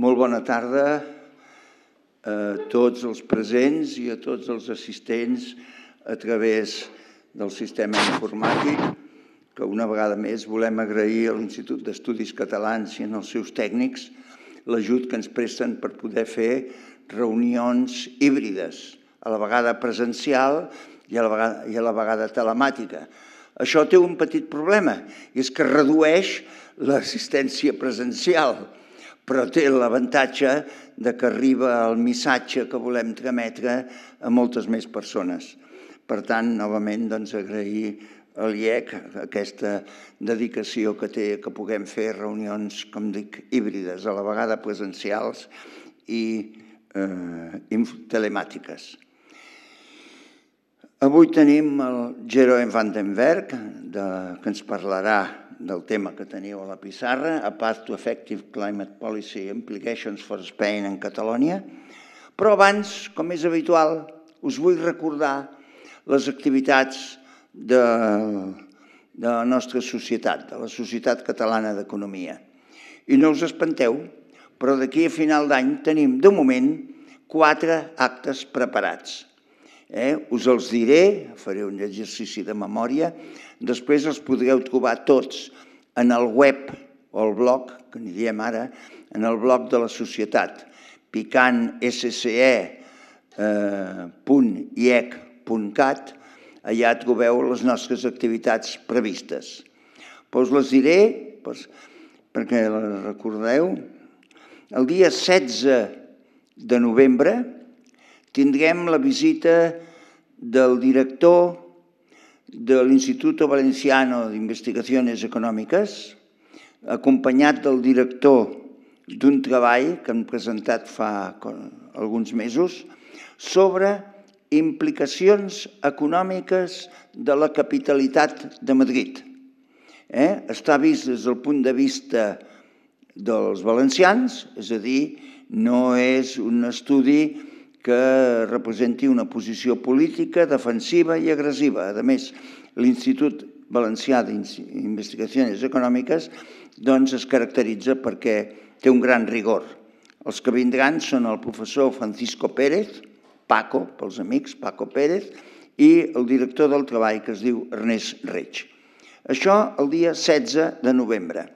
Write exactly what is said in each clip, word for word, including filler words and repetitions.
Molt bona tarda a tots els presents i a tots els assistents a través del sistema informàtic, que una vegada més volem agrair a l'Institut d'Estudis Catalans i als seus tècnics l'ajut que ens presten per poder fer reunions híbrides, a la vegada presencial i a la vegada, i a la vegada telemàtica. Això té un petit problema, i és que redueix l'assistència presencial, però té l'avantatge que arriba el missatge que volem trametre a moltes més persones. Per tant, novament, agrair a l'I E C aquesta dedicació que té que puguem fer reunions, com dic, híbrides, a la vegada presencials i telemàtiques. Avui tenim el Jeroen van den Bergh, que ens parlarà del tema que teniu a la pissarra, A Path to Effective Climate Policy Implications for Spain and Catalonia. Però abans, com és habitual, us vull recordar les activitats de la nostra societat, de la Societat Catalana d'Economia. I no us espanteu, però d'aquí a final d'any tenim, de moment, quatre actes preparats. Us els diré, faré un exercici de memòria, després els podreu trobar tots en el web o el blog, que n'hi diem ara, en el blog de la societat, picant esse ce e punt i e c punt cat, allà trobeu les nostres activitats previstes. Però us les diré perquè les recordeu. El dia setze de novembre tindrem la visita del director de l'Instituto Valenciano d'Investigaciones Econòmiques, acompanyat del director d'un treball que hem presentat fa alguns mesos sobre implicacions econòmiques de la capitalitat de Madrid. Està vist des del punt de vista dels valencians, és a dir, no és un estudi que representi una posició política defensiva i agressiva. A més, l'Institut Valencià d'Investigacions Econòmiques es caracteritza perquè té un gran rigor. Els que vindran són el professor Francisco Pérez, Paco, pels amics, Paco Pérez, i el director del treball, que es diu Ernest Reig. Això el dia setze de novembre,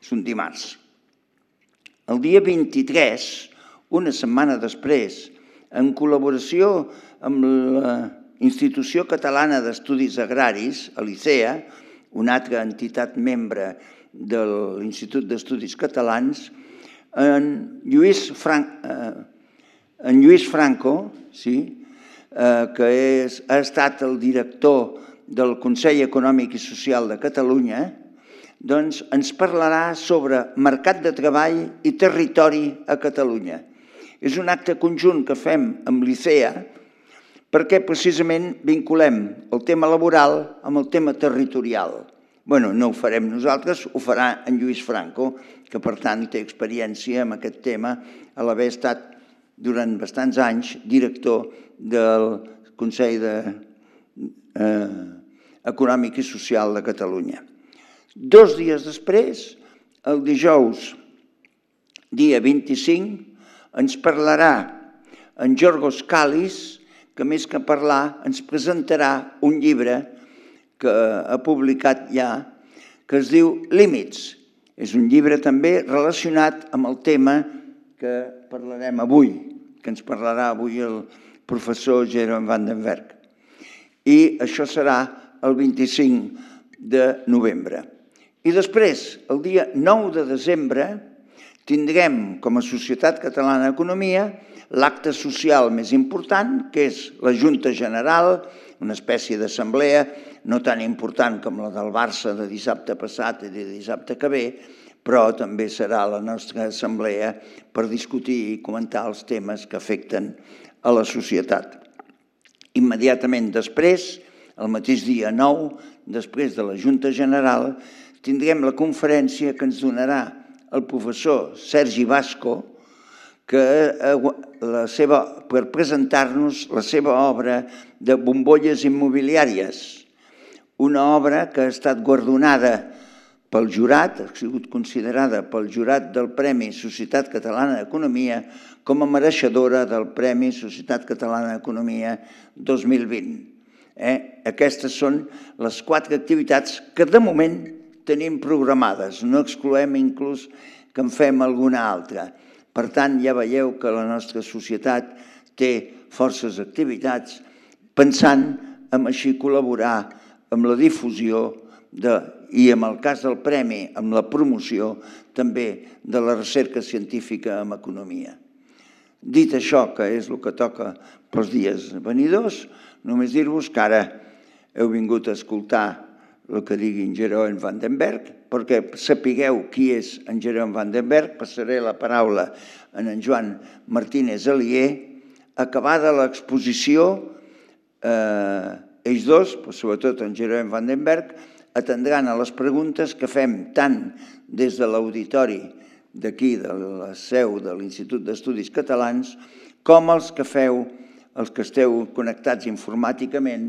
és un dimarts. El dia vint-i-tres, una setmana després, en col·laboració amb la Institució Catalana d'Estudis Agraris, l'I C R E A, una altra entitat membre de l'Institut d'Estudis Catalans, en Lluís Franco, que ha estat el director del Consell Econòmic i Social de Catalunya, ens parlarà sobre mercat de treball i territori a Catalunya. És un acte conjunt que fem amb l'I C E A perquè precisament vinculem el tema laboral amb el tema territorial. Bé, no ho farem nosaltres, ho farà en Lluís Franco, que per tant té experiència en aquest tema, a l'haver estat durant bastants anys director del Consell Econòmic i Social de Catalunya. Dos dies després, el dijous, dia vint-i-cinc, ens parlarà en Giorgos Kallis, que més que parlar ens presentarà un llibre que ha publicat ja, que es diu Límits. És un llibre també relacionat amb el tema que parlarem avui, que ens parlarà avui el professor Jeroen van den Bergh. I això serà el vint-i-cinc de novembre. I després, el dia nou de desembre, tindrem com a Societat Catalana d'Economia l'acte social més important, que és la Junta General, una espècie d'assemblea no tan important com la del Barça de dissabte passat i de dissabte que ve, però també serà la nostra assemblea per discutir i comentar els temes que afecten a la societat. Immediatament després, el mateix dia nou, després de la Junta General, tindrem la conferència que ens donarà el professor Sergi Basco per presentar-nos la seva obra de bombolles immobiliàries, una obra que ha estat guardonada pel jurat, ha sigut considerada pel jurat del Premi Societat Catalana d'Economia com a mereixedora del Premi Societat Catalana d'Economia dos mil vint. Aquestes són les quatre activitats que de moment tenim programades, no excloem inclús que en fem alguna altra. Per tant, ja veieu que la nostra societat té forces activitats pensant en així col·laborar amb la difusió i, en el cas del premi, amb la promoció també de la recerca científica en economia. Dit això, que és el que toca pels dies venidors, només dir-vos que ara heu vingut a escoltar el que digui en Jeroen van den Bergh, perquè sapigueu qui és en Jeroen van den Bergh, passaré la paraula a en Joan Martínez Alier. Acabada l'exposició, ells dos, sobretot en Jeroen van den Bergh, atendran a les preguntes que fem tant des de l'auditori d'aquí, de la seu de l'Institut d'Estudis Catalans, com els que feu, els que esteu connectats informàticament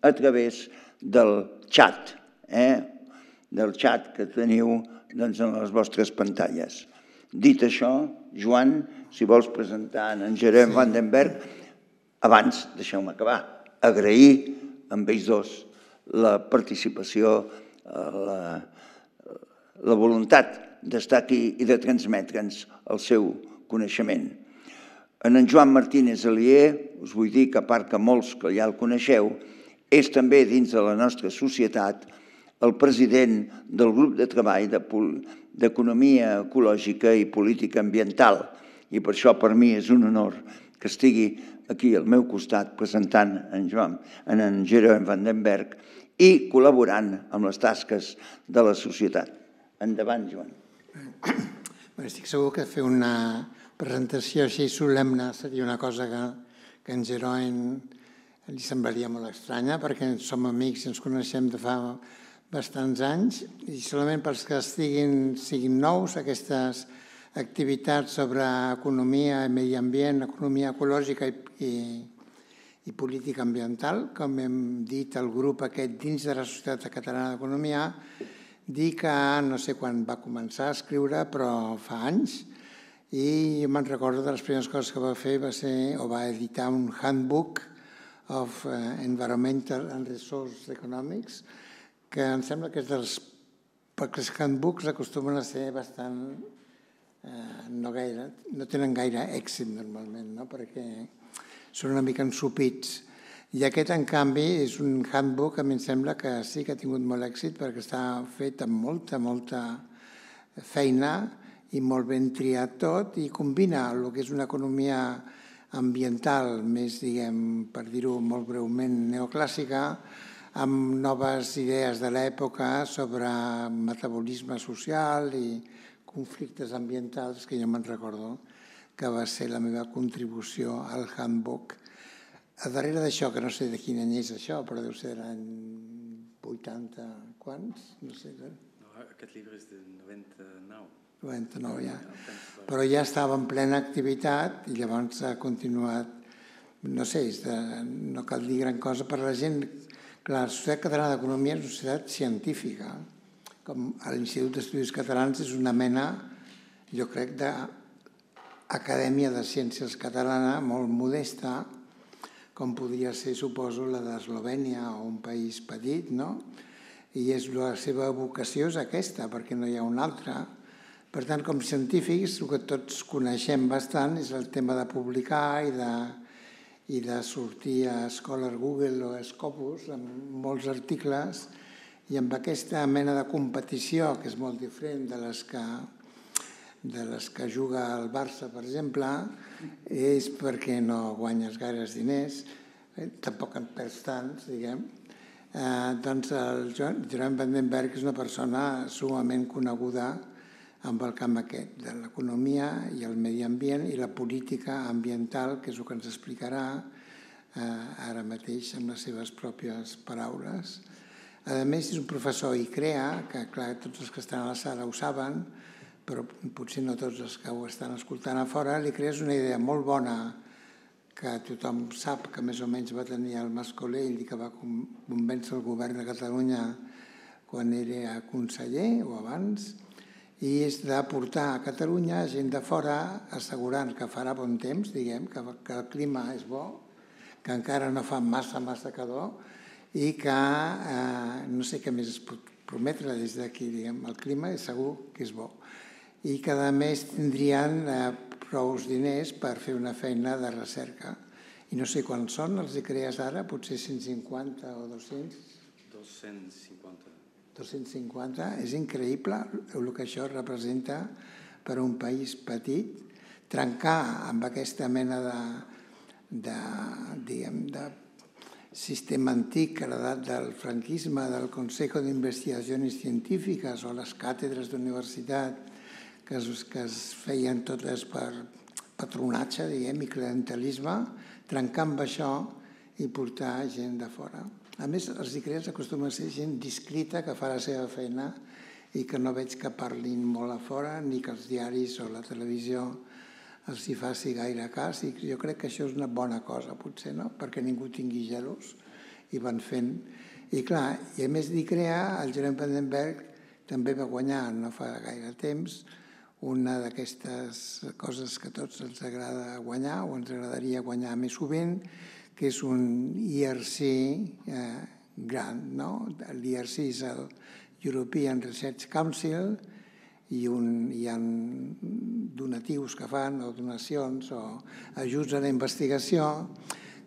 a través del xat, del xat que teniu en les vostres pantalles. Dit això, Joan, si vols presentar en Jeroen van den Bergh, abans, deixeu-me acabar, agrair amb ells dos la participació, la voluntat d'estar aquí i de transmetre'ns el seu coneixement. En en Joan Martínez Alier, us vull dir que a part que molts que ja el coneixeu, és també dins de la nostra societat el president del grup de treball d'Economia Ecològica i Política Ambiental. I per això per mi és un honor que estigui aquí al meu costat presentant en en Jeroen van den Bergh i col·laborant amb les tasques de la societat. Endavant, Joan. Estic segur que fer una presentació així solemne seria una cosa que en Jeroen li semblaria molt estranya, perquè som amics i ens coneixem de fa bastants anys, i solament pels que siguin nous aquestes activitats sobre economia i medi ambient, economia ecològica i política ambiental, com hem dit el grup aquest dins de la Societat Catalana d'Economia, dir que no sé quan va començar a escriure, però fa anys, i me'n recordo de les primeres coses que va fer va ser o va editar un handbook of Environmental and Resource Economics, que em sembla que és dels... perquè els handbooks acostumen a ser bastant... no gaire... no tenen gaire èxit normalment, no? Perquè són una mica ensopits. I aquest, en canvi, és un handbook que a mi em sembla que sí que ha tingut molt èxit perquè està fet amb molta, molta feina i molt ben triat tot i combina el que és una economia ambiental, més, diguem, per dir-ho molt breument, neoclàssica, amb noves idees de l'època sobre metabolisme social i conflictes ambientals, que jo me'n recordo, que va ser la meva contribució al handbook. A darrere d'això, que no sé de quin any és això, però deu ser l'any vuitanta... quants? No sé. Aquest llibre és del noranta-nou. noranta-nou ja. Però ja estava en plena activitat i llavors ha continuat... No sé, no cal dir gran cosa per la gent. La Societat Catalana d'Economia és una societat científica. Com l'Institut d'Estudis Catalans és una mena, jo crec, d'acadèmia de ciències catalana molt modesta, com podria ser, suposo, la d'Eslovènia o un país petit, no? I la seva vocació és aquesta, perquè no hi ha una altra. Per tant, com científics, el que tots coneixem bastant és el tema de publicar i de, i de sortir a Scholar Google o a Scopus amb molts articles i amb aquesta mena de competició, que és molt diferent de les que, de les que juga el Barça, per exemple, és perquè no guanyes gaires diners, tampoc en perds tants, diguem. Doncs el Jeroen van den Bergh és una persona sumament coneguda amb el camp aquest de l'economia i el medi ambient i la política ambiental, que és el que ens explicarà ara mateix amb les seves pròpies paraules. A més, és un professor ICREA, que clar, tots els que estan a la sala ho saben, però potser no tots els que ho estan escoltant a fora. L'ICREA és una idea molt bona que tothom sap que més o menys va tenir el Mas Colell i que va convèncer el govern de Catalunya quan era conseller o abans, i és de portar a Catalunya gent de fora assegurant que farà bon temps, diguem, que el clima és bo, que encara no fa massa, massa calor i que no sé què més es pot prometre des d'aquí, diguem, el clima és segur que és bo i que a més tindrien prous diners per fer una feina de recerca. I no sé quants són, els ICREA ara, potser cent cinquanta o dos-cents? dos-cents cinquanta. dos-cents cinquanta, és increïble el que això representa per a un país petit. Trencar amb aquesta mena de sistema antic heredat del franquisme, del Consejo de Investigaciones Científiques o les càtedres d'universitat que es feien totes per patronatge, diguem, i clientelisme, trencar amb això i portar gent de fora. A més, els ICREA acostuma a ser gent discreta que fa la seva feina i que no veig que parlin molt a fora ni que els diaris o la televisió els hi faci gaire cas. I jo crec que això és una bona cosa, potser, no? Perquè ningú tingui gelos i van fent. I clar, i a més d'ICREA, el Jeroen van den Bergh també va guanyar no fa gaire temps una d'aquestes coses que a tots ens agrada guanyar o ens agradaria guanyar més sovint, que és un I R C gran. L'I R C és el European Research Council i hi ha donatius que fan o donacions o ajuts a la investigació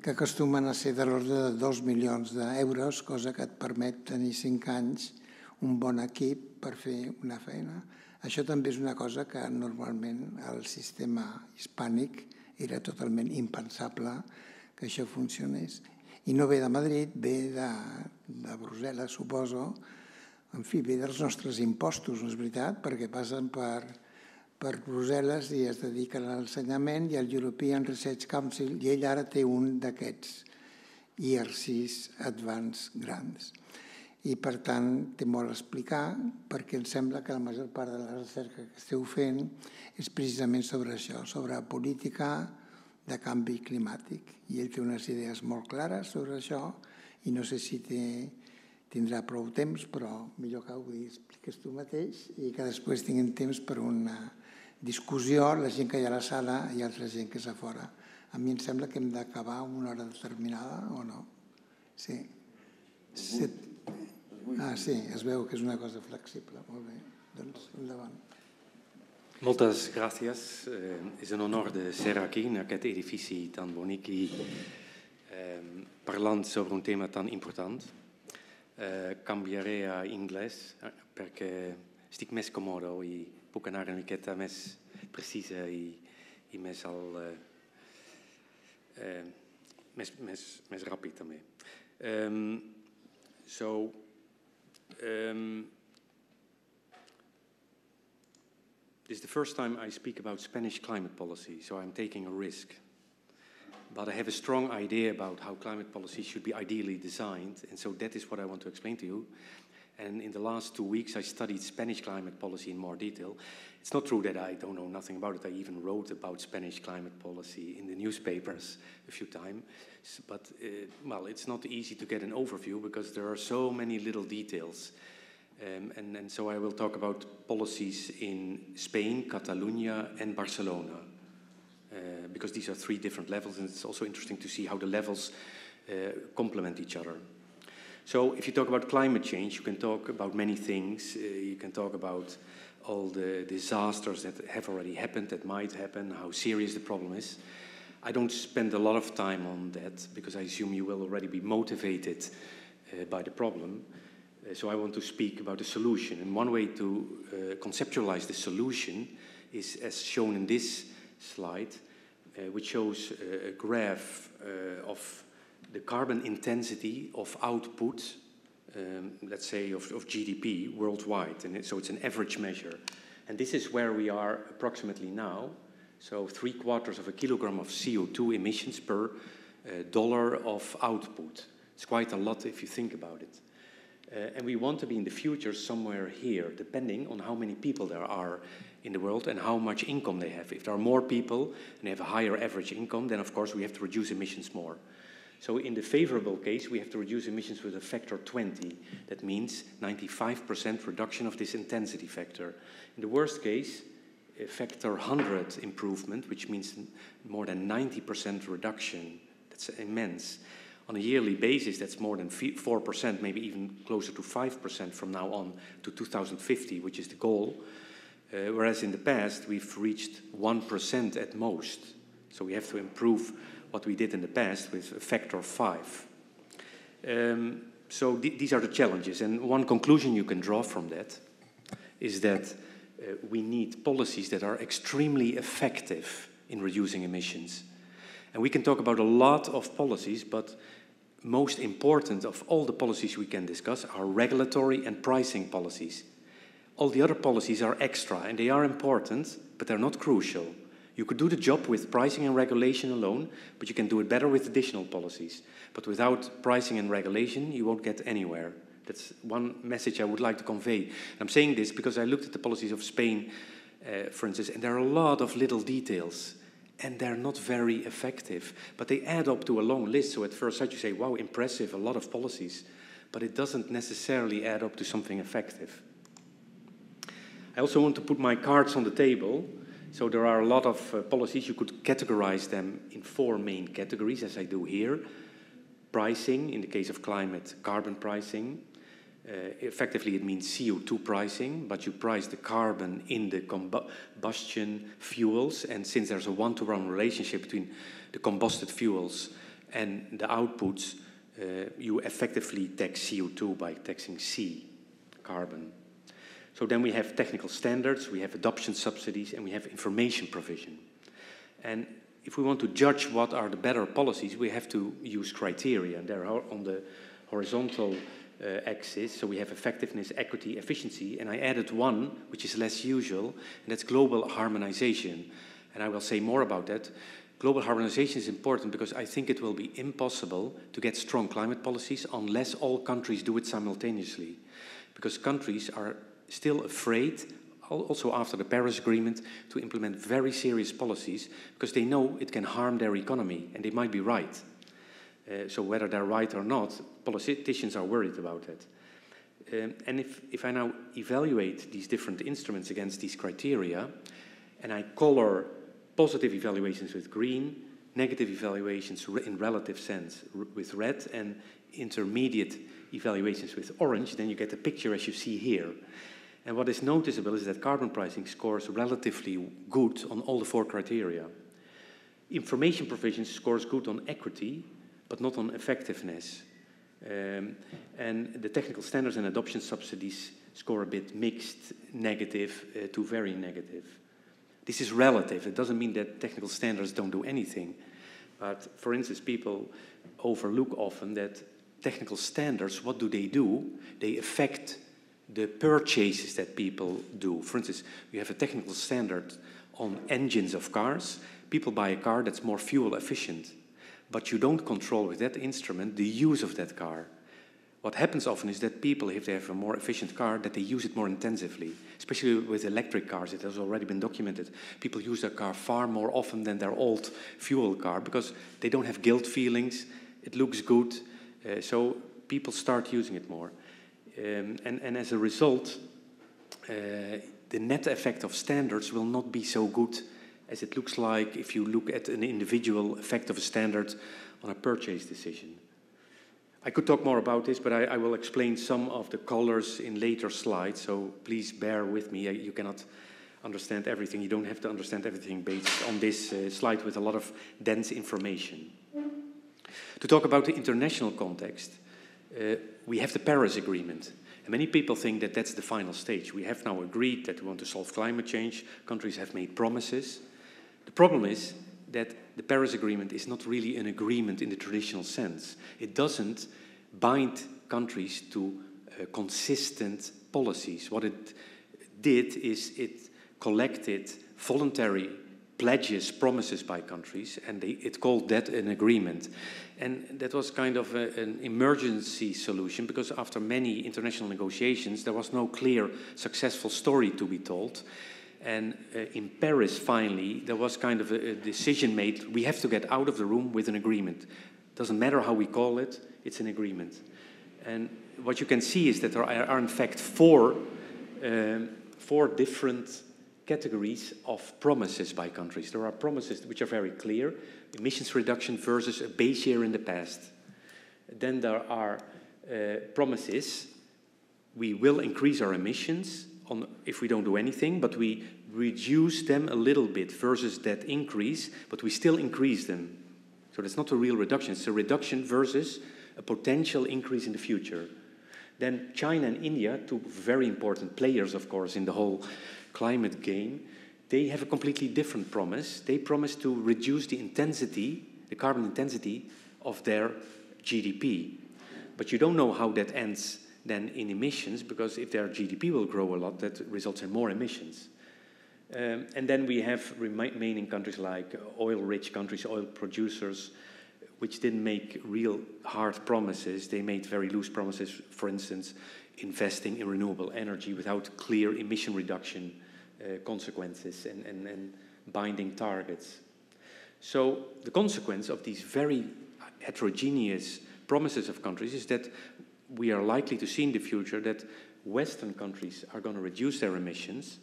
que acostumen a ser de l'ordre de dos milions d'euros, cosa que et permet tenir cinc anys un bon equip per fer una feina. Això també és una cosa que normalment al sistema hispànic era totalment impensable que això funcionés. I no ve de Madrid, ve de Brussel·les, suposo. En fi, ve dels nostres impostos, no és veritat? Perquè passen per Brussel·les i es dediquen a l'ensenyament i al European Research Council, i ell ara té un d'aquests I R Cs advanced grants. I per tant té molt a explicar perquè em sembla que la major part de la recerca que esteu fent és precisament sobre això, sobre política de canvi climàtic. I ell té unes idees molt clares sobre això i no sé si tindrà prou temps, però millor que ho expliques tu mateix i que després tinguin temps per una discussió, la gent que hi ha a la sala i altra gent que és a fora. A mi em sembla que hem d'acabar a una hora determinada o no? Sí. Set... Ah, sí, es veu que és una cosa flexible. Molt bé, doncs endavant. Moltes gràcies. És un honor de ser aquí, en aquest edifici tan bonic i parlant sobre un tema tan important. Canviaré a anglès perquè estic més còmode i puc anar una miqueta més precisa i més ràpid també. So, um, this is the first time I speak about Spanish climate policy, so I'm taking a risk. But I have a strong idea about how climate policy should be ideally designed, and so that is what I want to explain to you. And in the last two weeks I studied Spanish climate policy in more detail. It's not true that I don't know nothing about it. I even wrote about Spanish climate policy in the newspapers a few times. But, uh, well, it's not easy to get an overview because there are so many little details. Um, and, and so I will talk about policies in Spain, Catalonia and Barcelona. Uh, because these are three different levels and it's also interesting to see how the levels uh, complement each other. So if you talk about climate change, you can talk about many things. Uh, you can talk about all the disasters that have already happened, that might happen, how serious the problem is. I don't spend a lot of time on that because I assume you will already be motivated uh, by the problem. Uh, so I want to speak about the solution. And one way to uh, conceptualize the solution is as shown in this slide, uh, which shows a graph uh, of the carbon intensity of output, um, let's say, of, of G D P worldwide. And it, so it's an average measure. And this is where we are approximately now. So three quarters of a kilogram of C O two emissions per uh, dollar of output. It's quite a lot if you think about it. Uh, and we want to be in the future somewhere here, depending on how many people there are in the world and how much income they have. If there are more people and they have a higher average income, then of course we have to reduce emissions more. So in the favorable case, we have to reduce emissions with a factor twenty. That means ninety-five percent reduction of this intensity factor. In the worst case, a factor one hundred improvement, which means more than ninety percent reduction. That's immense. On a yearly basis, that's more than four percent, maybe even closer to five percent from now on to two thousand fifty, which is the goal. Uh, whereas in the past, we've reached one percent at most. So we have to improve what we did in the past with a factor of five. Um, so th these are the challenges. And one conclusion you can draw from that is that uh, we need policies that are extremely effective in reducing emissions. And we can talk about a lot of policies, but most important of all the policies we can discuss are regulatory and pricing policies. All the other policies are extra, and they are important, but they're not crucial. You could do the job with pricing and regulation alone, but you can do it better with additional policies. But without pricing and regulation, you won't get anywhere. That's one message I would like to convey. I'm saying this because I looked at the policies of Spain, uh, for instance, and there are a lot of little details, and they're not very effective. But they add up to a long list, so at first sight you say, wow, impressive, a lot of policies. But it doesn't necessarily add up to something effective. I also want to put my cards on the table. So there are a lot of uh, policies. You could categorize them in four main categories, as I do here. Pricing, in the case of climate, carbon pricing. Uh, effectively, it means C O two pricing, but you price the carbon in the combustion fuels. And since there's a one-to-one relationship between the combusted fuels and the outputs, uh, you effectively tax C O two by taxing C, carbon. So then we have technical standards, we have adoption subsidies, and we have information provision. And if we want to judge what are the better policies, we have to use criteria. And they're on the horizontal uh, axis, so we have effectiveness, equity, efficiency. And I added one, which is less usual, and that's global harmonization. And I will say more about that. Global harmonization is important because I think it will be impossible to get strong climate policies unless all countries do it simultaneously. Because countries are still afraid, also after the Paris Agreement, to implement very serious policies because they know it can harm their economy, and they might be right. Uh, so whether they're right or not, politicians are worried about that. Um, and if, if I now evaluate these different instruments against these criteria, and I color positive evaluations with green, negative evaluations in relative sense with red, and intermediate evaluations with orange, then you get the picture as you see here. And what is noticeable is that carbon pricing scores relatively good on all the four criteria. Information provision scores good on equity, but not on effectiveness. Um, and the technical standards and adoption subsidies score a bit mixed, negative uh, to very negative. This is relative. It doesn't mean that technical standards don't do anything. But for instance, people overlook often that technical standards, what do they do? They affect the purchases that people do. For instance, you have a technical standard on engines of cars. People buy a car that's more fuel efficient, but you don't control with that instrument the use of that car. What happens often is that people, if they have a more efficient car, that they use it more intensively, especially with electric cars. It has already been documented. People use their car far more often than their old fuel car because they don't have guilt feelings. It looks good, uh, so people start using it more. Um, and, and as a result, uh, the net effect of standards will not be so good as it looks like if you look at an individual effect of a standard on a purchase decision. I could talk more about this, but I, I will explain some of the colors in later slides, so please bear with me. You cannot understand everything. You don't have to understand everything based on this uh, slide with a lot of dense information. Yeah. To talk about the international context, Uh, we have the Paris Agreement, and many people think that that's the final stage. We have now agreed that we want to solve climate change. Countries have made promises. The problem is that the Paris Agreement is not really an agreement in the traditional sense. It doesn't bind countries to uh, consistent policies. What it did is it collected voluntary pledges, promises by countries, and they, it called that an agreement. And that was kind of a, an emergency solution because after many international negotiations, there was no clear, successful story to be told. And uh, in Paris, finally, there was kind of a, a decision made, we have to get out of the room with an agreement. Doesn't matter how we call it, it's an agreement. And what you can see is that there are in fact four, um, four different categories of promises by countries. There are promises which are very clear, emissions reduction versus a base year in the past. Then there are uh, promises, we will increase our emissions on, if we don't do anything, but we reduce them a little bit versus that increase, but we still increase them. So that's not a real reduction, it's a reduction versus a potential increase in the future. Then China and India, two very important players, of course, in the whole climate game, they have a completely different promise. They promise to reduce the intensity, the carbon intensity of their G D P. But you don't know how that ends then in emissions, because if their G D P will grow a lot, that results in more emissions. Um, and then we have remaining countries like oil-rich countries, oil producers, which didn't make real hard promises. They made very loose promises, for instance, investing in renewable energy without clear emission reduction uh, consequences and, and, and binding targets. So the consequence of these very heterogeneous promises of countries is that we are likely to see in the future that Western countries are going to reduce their emissions,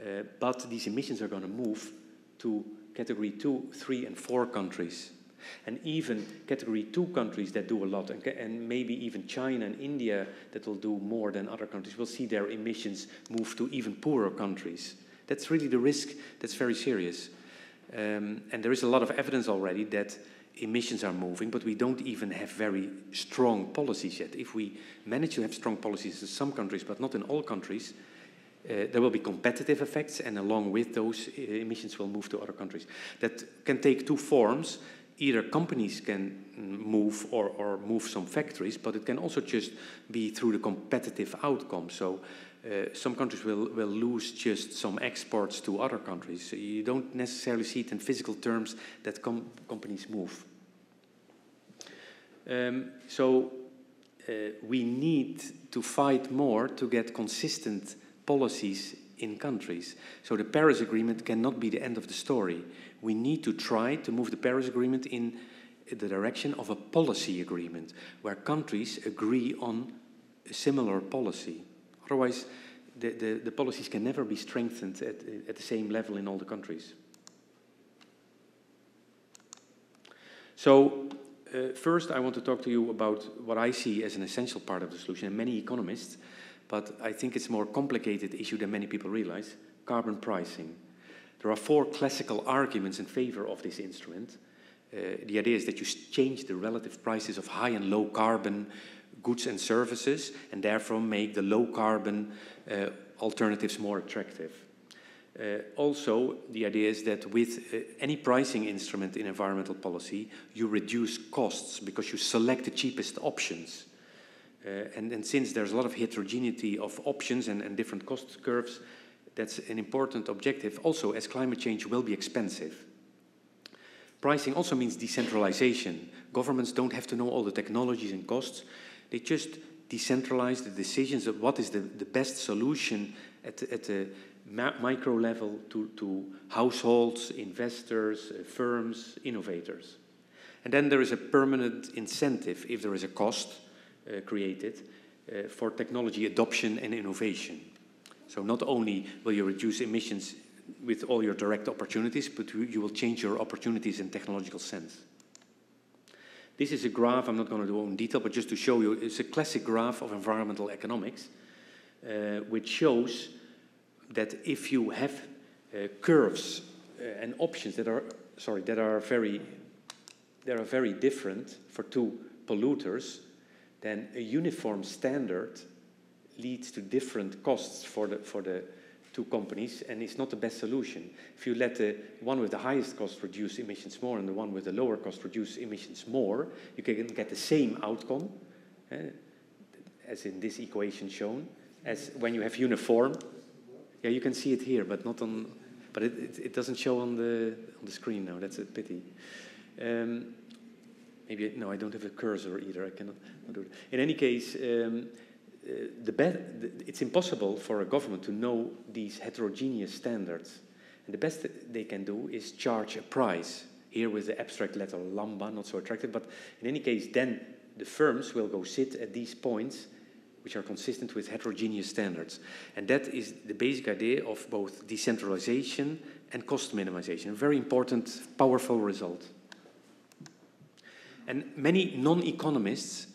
uh, but these emissions are going to move to category two, three, and four countries. And even category two countries that do a lot, and, and maybe even China and India that will do more than other countries, will see their emissions move to even poorer countries. That's really the risk that's very serious. Um, and there is a lot of evidence already that emissions are moving, but we don't even have very strong policies yet. If we manage to have strong policies in some countries, but not in all countries, Uh, there will be competitive effects, and along with those, uh, emissions will move to other countries. That can take two forms. Either companies can move or, or move some factories, but it can also just be through the competitive outcome. So uh, some countries will, will lose just some exports to other countries. So you don't necessarily see it in physical terms that com companies move. Um, so uh, we need to fight more to get consistent policies in countries. So the Paris Agreement cannot be the end of the story. We need to try to move the Paris Agreement in the direction of a policy agreement where countries agree on a similar policy. Otherwise, the, the, the policies can never be strengthened at, at the same level in all the countries. So uh, first I want to talk to you about what I see as an essential part of the solution, and many economists, but I think it's a more complicated issue than many people realize, carbon pricing. There are four classical arguments in favor of this instrument. Uh, the idea is that you change the relative prices of high and low carbon goods and services, and therefore make the low carbon uh, alternatives more attractive. Uh, also, the idea is that with uh, any pricing instrument in environmental policy, you reduce costs because you select the cheapest options. Uh, and, and since there's a lot of heterogeneity of options and, and different cost curves, that's an important objective. Also, as climate change will be expensive. Pricing also means decentralization. Governments don't have to know all the technologies and costs. They just decentralize the decisions of what is the, the best solution at the, at the micro level to, to households, investors, firms, innovators. And then there is a permanent incentive if there is a cost Uh, created uh, for technology adoption and innovation. So not only will you reduce emissions with all your direct opportunities, but you will change your opportunities in technological sense. This is a graph, I'm not going to do in detail, but just to show you, it's a classic graph of environmental economics, uh, which shows that if you have uh, curves uh, and options that are, sorry, that are very, that are very different for two polluters, then a uniform standard leads to different costs for the, for the two companies, and it's not the best solution. If you let the one with the highest cost reduce emissions more and the one with the lower cost reduce emissions more, you can get the same outcome, eh, as in this equation shown, as when you have uniform. Yeah, you can see it here, but not on, but it, it, it doesn't show on the, on the screen now, that's a pity. Um, Maybe, no, I don't have a cursor either, I cannot do it. In any case, um, uh, the best, it's impossible for a government to know these heterogeneous standards. And the best they can do is charge a price. Here with the abstract letter lambda, not so attractive, but in any case, then the firms will go sit at these points which are consistent with heterogeneous standards. And that is the basic idea of both decentralization and cost minimization, a very important, powerful result. And many non-economists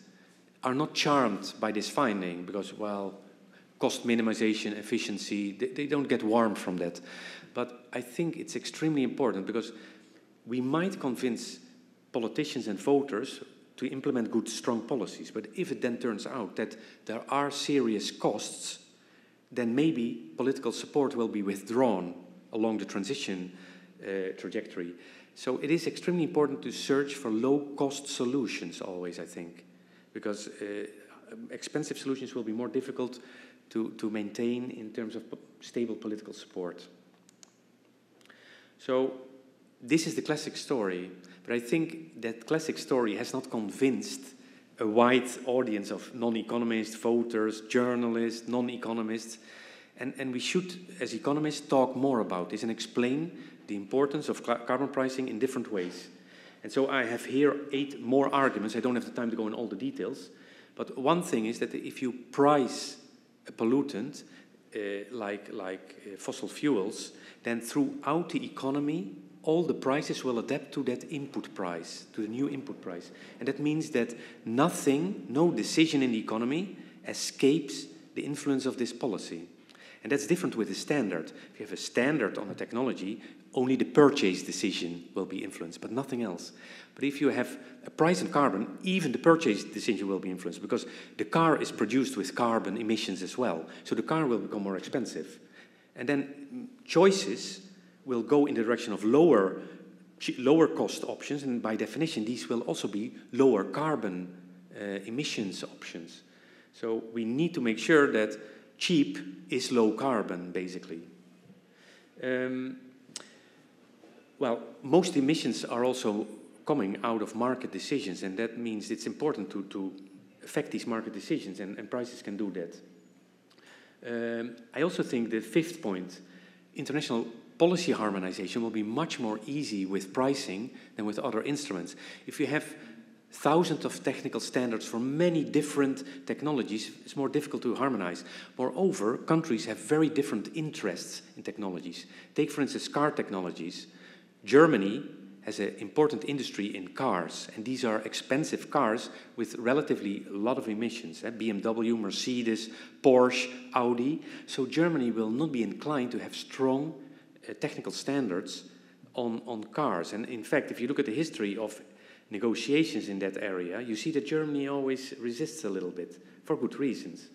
are not charmed by this finding because, well, cost minimization, efficiency, they, they don't get warm from that. But I think it's extremely important because we might convince politicians and voters to implement good, strong policies. But if it then turns out that there are serious costs, then maybe political support will be withdrawn along the transition uh, trajectory. So it is extremely important to search for low-cost solutions always, I think, because uh, expensive solutions will be more difficult to, to maintain in terms of stable political support. So this is the classic story, but I think that classic story has not convinced a wide audience of non-economists, voters, journalists, non-economists. And, and we should, as economists, talk more about this and explain the importance of carbon pricing in different ways. And so I have here eight more arguments. I don't have the time to go in all the details. But one thing is that if you price a pollutant, uh, like, like uh, fossil fuels, then throughout the economy, all the prices will adapt to that input price, to the new input price. And that means that nothing, no decision in the economy escapes the influence of this policy. And that's different with a standard. If you have a standard on a technology, only the purchase decision will be influenced, but nothing else. But if you have a price on carbon, even the purchase decision will be influenced, because the car is produced with carbon emissions as well. So the car will become more expensive. And then choices will go in the direction of lower, lower cost options, and by definition, these will also be lower carbon uh, emissions options. So we need to make sure that cheap is low carbon, basically. Um, well, most emissions are also coming out of market decisions, and that means it's important to, to affect these market decisions, and, and prices can do that. Um, I also think the fifth point, international policy harmonization will be much more easy with pricing than with other instruments. If you have thousands of technical standards for many different technologies, it's more difficult to harmonize. Moreover, countries have very different interests in technologies. Take, for instance, car technologies. Germany has an important industry in cars, and these are expensive cars with relatively a lot of emissions. Eh? B M W, Mercedes, Porsche, Audi. So Germany will not be inclined to have strong uh, technical standards on, on cars. And in fact, if you look at the history of negotiations in that area, you see that Germany always resists a little bit, for good reasons.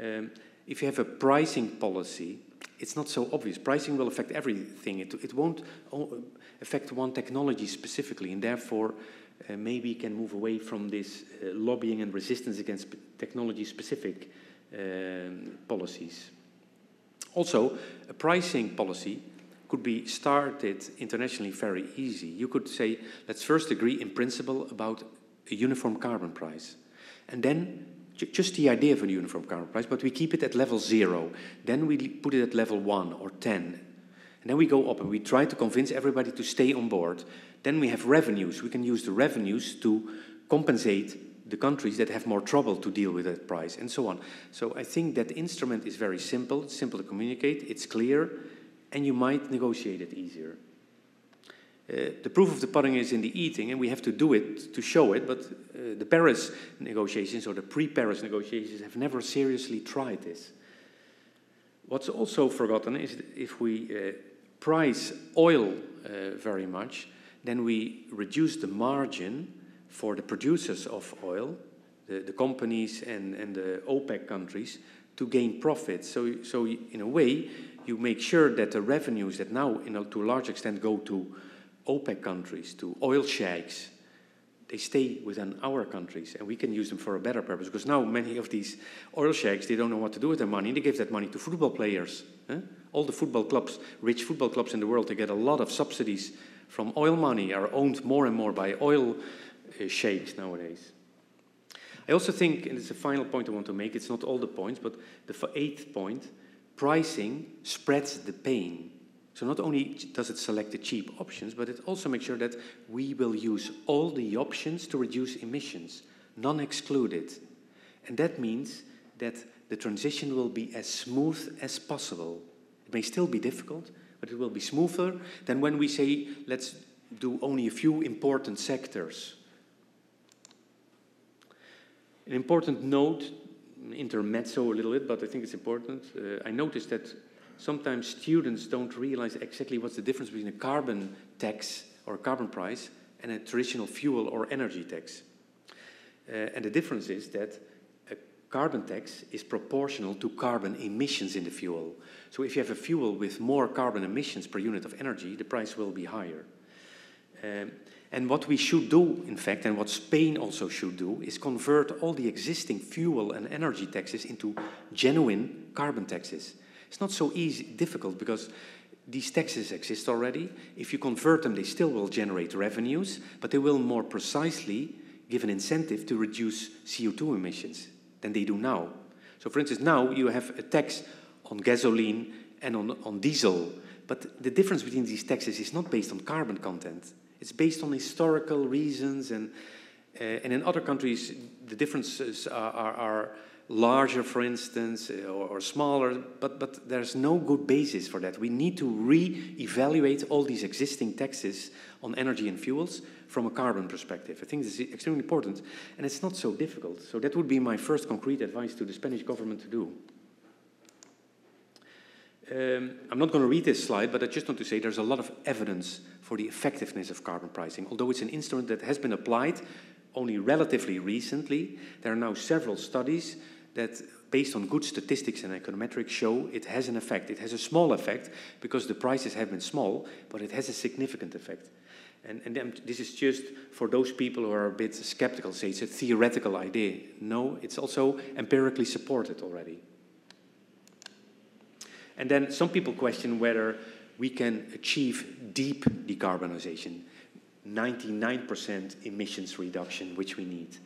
Um, if you have a pricing policy, it's not so obvious. Pricing will affect everything. It, it won't affect one technology specifically, and therefore uh, maybe can move away from this uh, lobbying and resistance against technology-specific um, policies. Also, a pricing policy could be started internationally very easy. You could say, let's first agree in principle about a uniform carbon price. And then, ju just the idea of a uniform carbon price, but we keep it at level zero. Then we put it at level one or ten. And then we go up and we try to convince everybody to stay on board. Then we have revenues. We can use the revenues to compensate the countries that have more trouble to deal with that price, and so on. So I think that instrument is very simple, it's simple to communicate, it's clear, and you might negotiate it easier. Uh, the proof of the pudding is in the eating, and we have to do it to show it, but uh, the Paris negotiations or the pre-Paris negotiations have never seriously tried this. What's also forgotten is that if we uh, price oil uh, very much, then we reduce the margin for the producers of oil, the, the companies and, and the OPEC countries, to gain profits. So, so in a way, you make sure that the revenues that now, you know, to a large extent go to OPEC countries, to oil sheikhs, they stay within our countries, and we can use them for a better purpose. Because now many of these oil sheikhs, they don't know what to do with their money. They give that money to football players. Eh? All the football clubs, rich football clubs in the world, they get a lot of subsidies from oil money, are owned more and more by oil uh, sheikhs nowadays. I also think, and it's a final point I want to make, it's not all the points, but the eighth point, pricing spreads the pain. So not only does it select the cheap options, but it also makes sure that we will use all the options to reduce emissions, none excluded. And that means that the transition will be as smooth as possible. It may still be difficult, but it will be smoother than when we say, let's do only a few important sectors. An important note, intermezzo a little bit, but I think it's important. Uh, I noticed that sometimes students don't realize exactly what's the difference between a carbon tax or a carbon price and a traditional fuel or energy tax. Uh, and the difference is that a carbon tax is proportional to carbon emissions in the fuel. So if you have a fuel with more carbon emissions per unit of energy, the price will be higher. Um, And what we should do, in fact, and what Spain also should do, is convert all the existing fuel and energy taxes into genuine carbon taxes. It's not so easy, difficult, because these taxes exist already. If you convert them, they still will generate revenues, but they will more precisely give an incentive to reduce C O two emissions than they do now. So, for instance, now you have a tax on gasoline and on, on diesel, but the difference between these taxes is not based on carbon content. It's based on historical reasons, and, uh, and in other countries, the differences are, are, are larger, for instance, or, or smaller, but, but there's no good basis for that. We need to re-evaluate all these existing taxes on energy and fuels from a carbon perspective. I think this is extremely important, and it's not so difficult. So that would be my first concrete advice to the Spanish government to do. Um, I'm not going to read this slide, but I just want to say there's a lot of evidence for the effectiveness of carbon pricing. Although it's an instrument that has been applied only relatively recently, there are now several studies that, based on good statistics and econometrics, show it has an effect. It has a small effect because the prices have been small, but it has a significant effect. And, and this is just for those people who are a bit skeptical, say it's a theoretical idea. No, it's also empirically supported already. And then some people question whether we can achieve deep decarbonization, ninety-nine percent emissions reduction, which we need.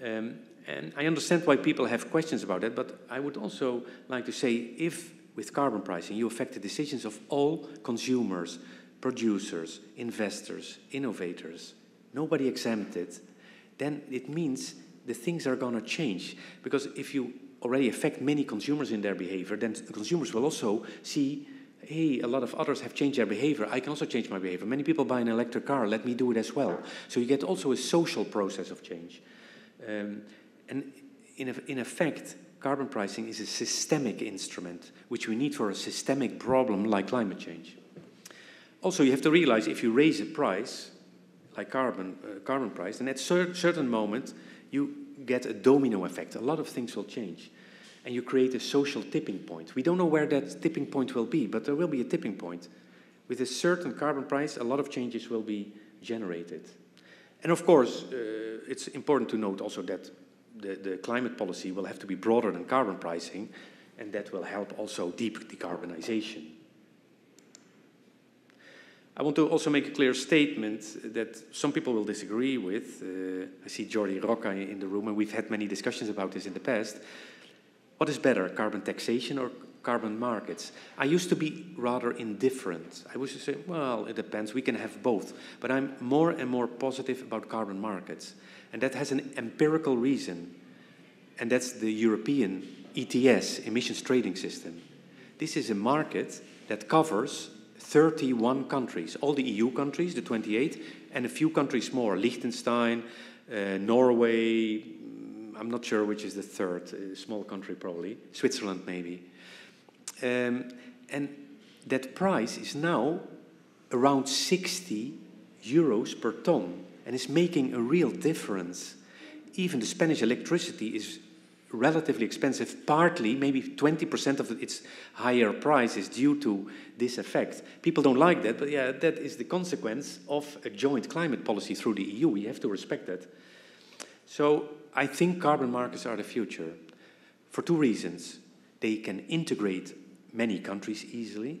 Um, and I understand why people have questions about that, but I would also like to say if, with carbon pricing, you affect the decisions of all consumers, producers, investors, innovators, nobody exempted, then it means the things are going to change. Because if you already affect many consumers in their behavior, then consumers will also see, hey, a lot of others have changed their behavior. I can also change my behavior. Many people buy an electric car. Let me do it as well. So you get also a social process of change. Um, and in, in effect, carbon pricing is a systemic instrument, which we need for a systemic problem like climate change. Also, you have to realize if you raise a price, like carbon, uh, carbon price, then at a cer- certain moment, you get a domino effect. A lot of things will change. And you create a social tipping point. We don't know where that tipping point will be, but there will be a tipping point. With a certain carbon price, a lot of changes will be generated. And of course, uh, it's important to note also that the, the climate policy will have to be broader than carbon pricing, and that will help also deep decarbonization. I want to also make a clear statement that some people will disagree with. Uh, I see Jordi Roca in the room, and we've had many discussions about this in the past. What is better, carbon taxation or carbon markets? I used to be rather indifferent. I used to say, well, it depends, we can have both. But I'm more and more positive about carbon markets. And that has an empirical reason, and that's the European E T S, Emissions Trading System. This is a market that covers thirty-one countries, all the E U countries, the twenty-eight, and a few countries more, Liechtenstein, uh, Norway, I'm not sure which is the third, uh, small country probably, Switzerland maybe. Um, and that price is now around sixty euros per ton, and is making a real difference. Even the Spanish electricity is relatively expensive, partly, maybe twenty percent of its higher price is due to this effect. People don't like that, but yeah, that is the consequence of a joint climate policy through the E U. We have to respect that. So I think carbon markets are the future for two reasons. They can integrate many countries easily,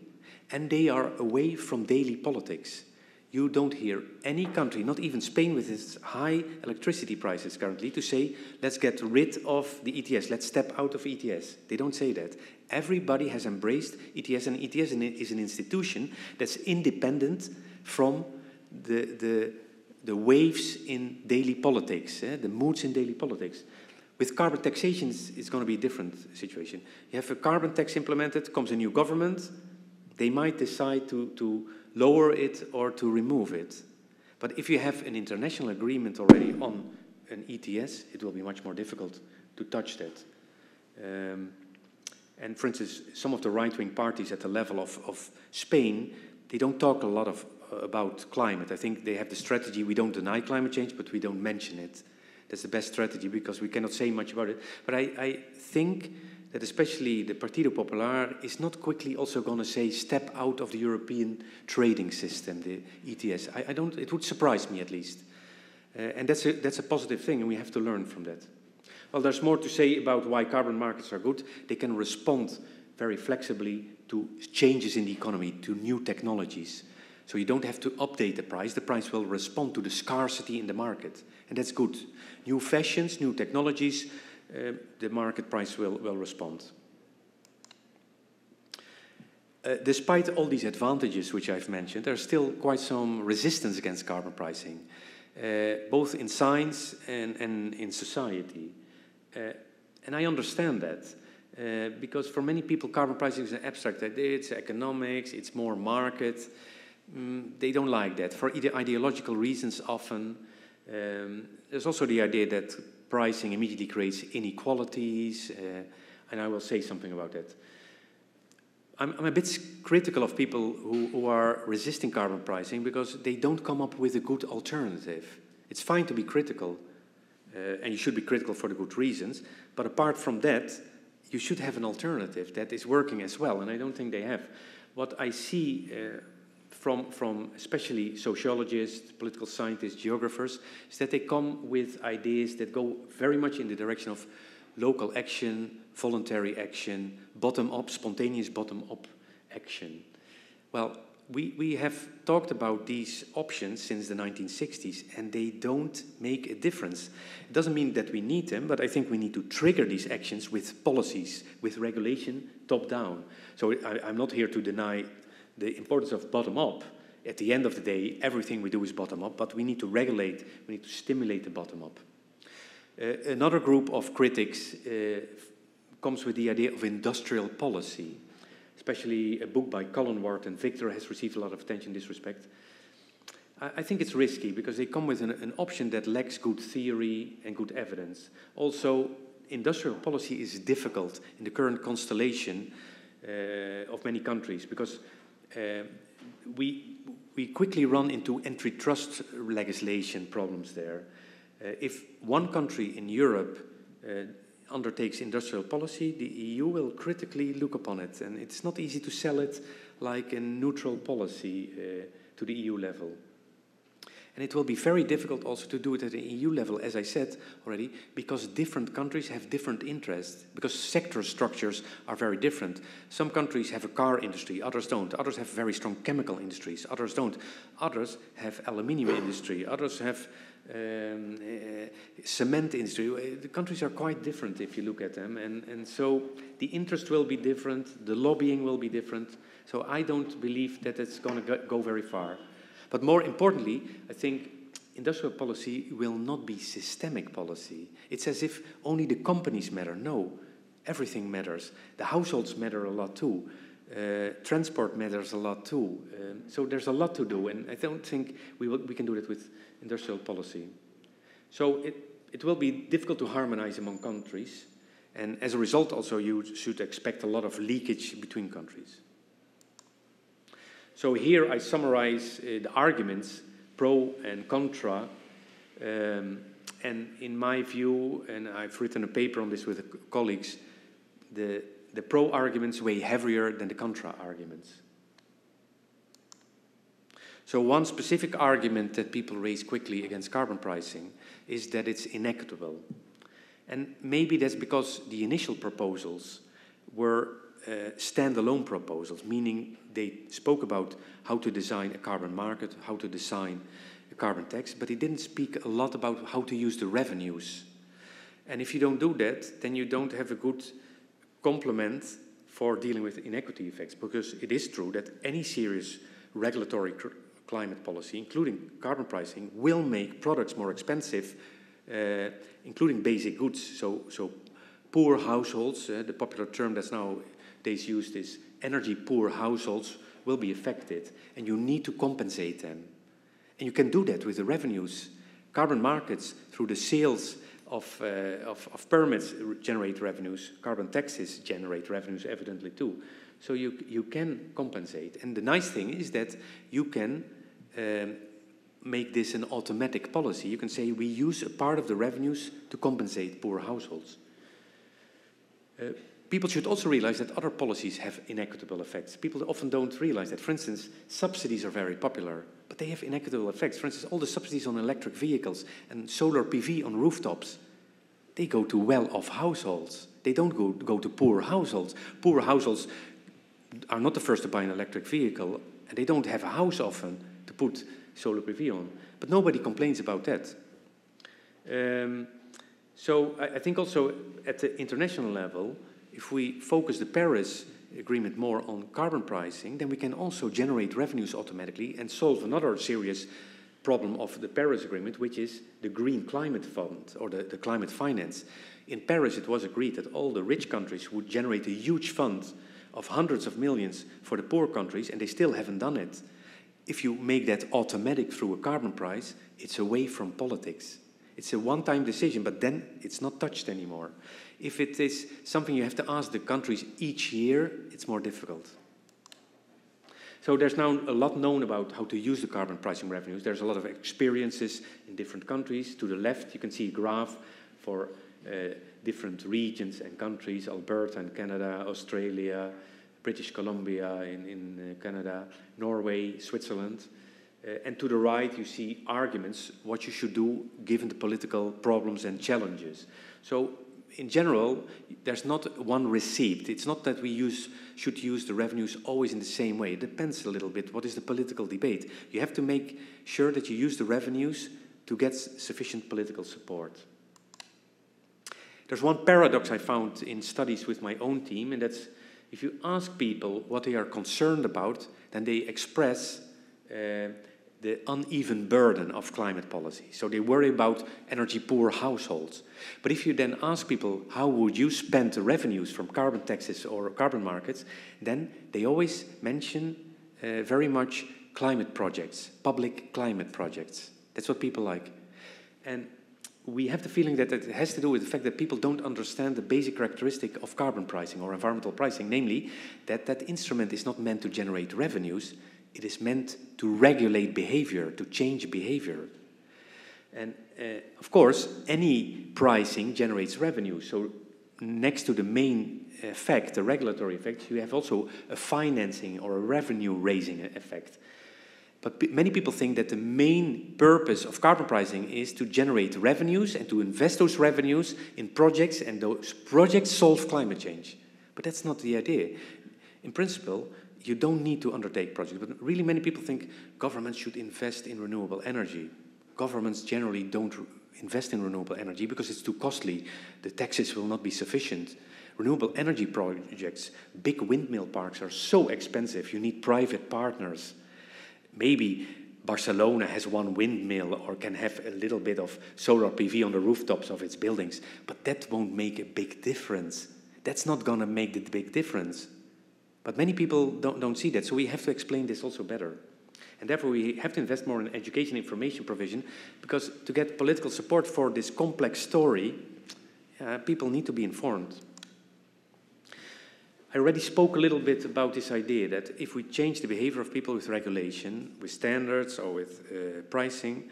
and they are away from daily politics. you don't hear any country, not even Spain with its high electricity prices currently, to say, let's get rid of the E T S, let's step out of E T S. They don't say that. Everybody has embraced E T S, and E T S is an institution that's independent from the, the, the waves in daily politics, eh, the moods in daily politics. With carbon taxation, it's going to be a different situation. You have a carbon tax implemented, comes a new government, they might decide to, to lower it or to remove it. But if you have an international agreement already on an E T S, it will be much more difficult to touch that. Um, and for instance, some of the right-wing parties at the level of, of Spain, they don't talk a lot of, uh, about climate. I think they have the strategy, we don't deny climate change, but we don't mention it. That's the best strategy because we cannot say much about it. But I, I think that especially the Partido Popular is not quickly also going to say step out of the European trading system, the E T S. I, I don't, it would surprise me at least. Uh, and that's a, that's a positive thing, and we have to learn from that. Well, there's more to say about why carbon markets are good. They can respond very flexibly to changes in the economy, to new technologies. So you don't have to update the price. The price will respond to the scarcity in the market, and that's good. New fashions, new technologies, Uh, the market price will, will respond. Uh, despite all these advantages which I've mentioned, there's still quite some resistance against carbon pricing, uh, both in science and, and in society. Uh, and I understand that, uh, because for many people carbon pricing is an abstract idea, it's economics, it's more market. Mm, they don't like that, for ide- ideological reasons often. Um, there's also the idea that pricing immediately creates inequalities, uh, and I will say something about that. I'm, I'm a bit critical of people who, who are resisting carbon pricing because they don't come up with a good alternative. It's fine to be critical, uh, and you should be critical for the good reasons, but apart from that, you should have an alternative that is working as well, and I don't think they have. What I see uh, from, from especially sociologists, political scientists, geographers, is that they come with ideas that go very much in the direction of local action, voluntary action, bottom-up, spontaneous bottom-up action. Well, we, we have talked about these options since the nineteen sixties, and they don't make a difference. It doesn't mean that we need them, but I think we need to trigger these actions with policies, with regulation top-down. So I, I'm not here to deny the importance of bottom-up. At the end of the day, everything we do is bottom-up, but we need to regulate, we need to stimulate the bottom-up. Uh, another group of critics uh, comes with the idea of industrial policy. Especially a book by Colin Ward and Victor has received a lot of attention in this respect. I, I think it's risky because they come with an, an option that lacks good theory and good evidence. Also, industrial policy is difficult in the current constellation uh, of many countries because Uh, we, we quickly run into antitrust legislation problems there. Uh, if one country in Europe uh, undertakes industrial policy, the E U will critically look upon it, and it's not easy to sell it like a neutral policy uh, to the E U level. And it will be very difficult also to do it at the E U level, as I said already, because different countries have different interests, because sector structures are very different. Some countries have a car industry, others don't. Others have very strong chemical industries, others don't. Others have aluminium industry, others have um, uh, cement industry. The countries are quite different if you look at them, and, and so the interest will be different, the lobbying will be different, so I don't believe that it's going to go very far. But more importantly, I think industrial policy will not be systemic policy. It's as if only the companies matter. No, everything matters. The households matter a lot too. Uh, transport matters a lot too. Um, so there's a lot to do, and I don't think we, will, we can do that with industrial policy. So it, it will be difficult to harmonize among countries, and as a result also you should expect a lot of leakage between countries. So here I summarize uh, the arguments, pro and contra, um, and in my view, and I've written a paper on this with colleagues, the, the pro arguments weigh heavier than the contra arguments. So one specific argument that people raise quickly against carbon pricing is that it's inequitable. And maybe that's because the initial proposals were Uh, standalone proposals, meaning they spoke about how to design a carbon market, how to design a carbon tax, but they didn't speak a lot about how to use the revenues. And if you don't do that, then you don't have a good complement for dealing with inequity effects, because it is true that any serious regulatory cr- climate policy, including carbon pricing, will make products more expensive, uh, including basic goods. So, so poor households, uh, the popular term that's now they've used is energy-poor households will be affected, and you need to compensate them. And you can do that with the revenues. Carbon markets, through the sales of, uh, of, of permits, generate revenues. Carbon taxes generate revenues, evidently, too. So you, you can compensate. And the nice thing is that you can um, make this an automatic policy. You can say, we use a part of the revenues to compensate poor households. Uh, People should also realize that other policies have inequitable effects. People often don't realize that. For instance, subsidies are very popular, but they have inequitable effects. For instance, all the subsidies on electric vehicles and solar P V on rooftops, they go to well-off households. They don't go, go to poor households. Poor households are not the first to buy an electric vehicle, and they don't have a house often to put solar P V on. But nobody complains about that. Um, so I, I think also at the international level, if we focus the Paris Agreement more on carbon pricing, then we can also generate revenues automatically and solve another serious problem of the Paris Agreement, which is the Green Climate Fund, or the, the climate finance. In Paris, it was agreed that all the rich countries would generate a huge fund of hundreds of millions for the poor countries, and they still haven't done it. If you make that automatic through a carbon price, it's away from politics. It's a one-time decision, but then it's not touched anymore. If it is something you have to ask the countries each year, it's more difficult. So there's now a lot known about how to use the carbon pricing revenues. There's a lot of experiences in different countries. To the left, you can see a graph for uh, different regions and countries, Alberta in Canada, Australia, British Columbia in, in uh, Canada, Norway, Switzerland. Uh, and to the right, you see arguments, what you should do given the political problems and challenges. So in general, there's not one receipt. It's not that we use, should use the revenues always in the same way. It depends a little bit what is the political debate. You have to make sure that you use the revenues to get sufficient political support. There's one paradox I found in studies with my own team, and that's if you ask people what they are concerned about, then they express uh, the uneven burden of climate policy. So they worry about energy-poor households. But if you then ask people, how would you spend the revenues from carbon taxes or carbon markets, then they always mention uh, very much climate projects, public climate projects. That's what people like. And we have the feeling that it has to do with the fact that people don't understand the basic characteristic of carbon pricing or environmental pricing, namely that that instrument is not meant to generate revenues. It is meant to regulate behavior, to change behavior. And uh, of course, any pricing generates revenue. So next to the main effect, the regulatory effect, you have also a financing or a revenue-raising effect. But many people think that the main purpose of carbon pricing is to generate revenues and to invest those revenues in projects, and those projects solve climate change. But that's not the idea. In principle, you don't need to undertake projects, but really many people think governments should invest in renewable energy. Governments generally don't invest in renewable energy because it's too costly. The taxes will not be sufficient. Renewable energy projects, big windmill parks are so expensive, you need private partners. Maybe Barcelona has one windmill or can have a little bit of solar P V on the rooftops of its buildings, but that won't make a big difference. That's not gonna make the big difference. But many people don't, don't see that, so we have to explain this also better. And therefore we have to invest more in education information provision, because to get political support for this complex story, uh, people need to be informed. I already spoke a little bit about this idea that if we change the behavior of people with regulation, with standards or with uh, pricing,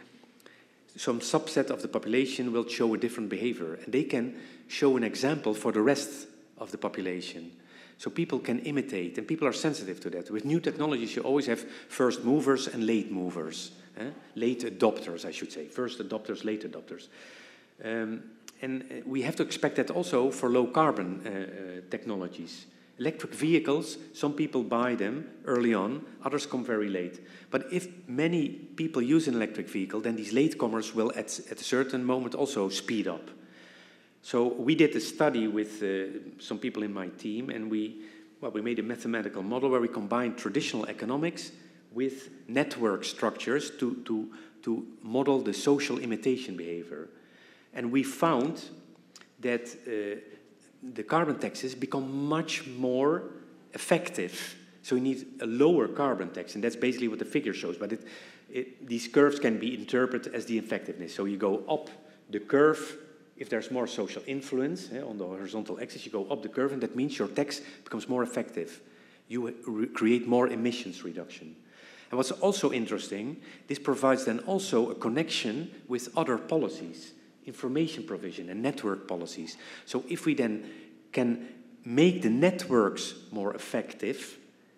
some subset of the population will show a different behavior, and they can show an example for the rest of the population. So people can imitate, and people are sensitive to that. With new technologies, you always have first movers and late movers. Eh? Late adopters, I should say. First adopters, late adopters. Um, and we have to expect that also for low-carbon uh, uh, technologies. Electric vehicles, some people buy them early on, others come very late. But if many people use an electric vehicle, then these latecomers will at, at a certain moment also speed up. So we did a study with uh, some people in my team, and we, well, we made a mathematical model where we combined traditional economics with network structures to, to, to model the social imitation behavior. And we found that uh, the carbon taxes become much more effective. So we need a lower carbon tax, and that's basically what the figure shows. But it, it, these curves can be interpreted as the effectiveness. So you go up the curve if there's more social influence eh, on the horizontal axis. You go up the curve, and that means your tax becomes more effective. You create more emissions reduction. And what's also interesting, this provides then also a connection with other policies, information provision and network policies. So if we then can make the networks more effective,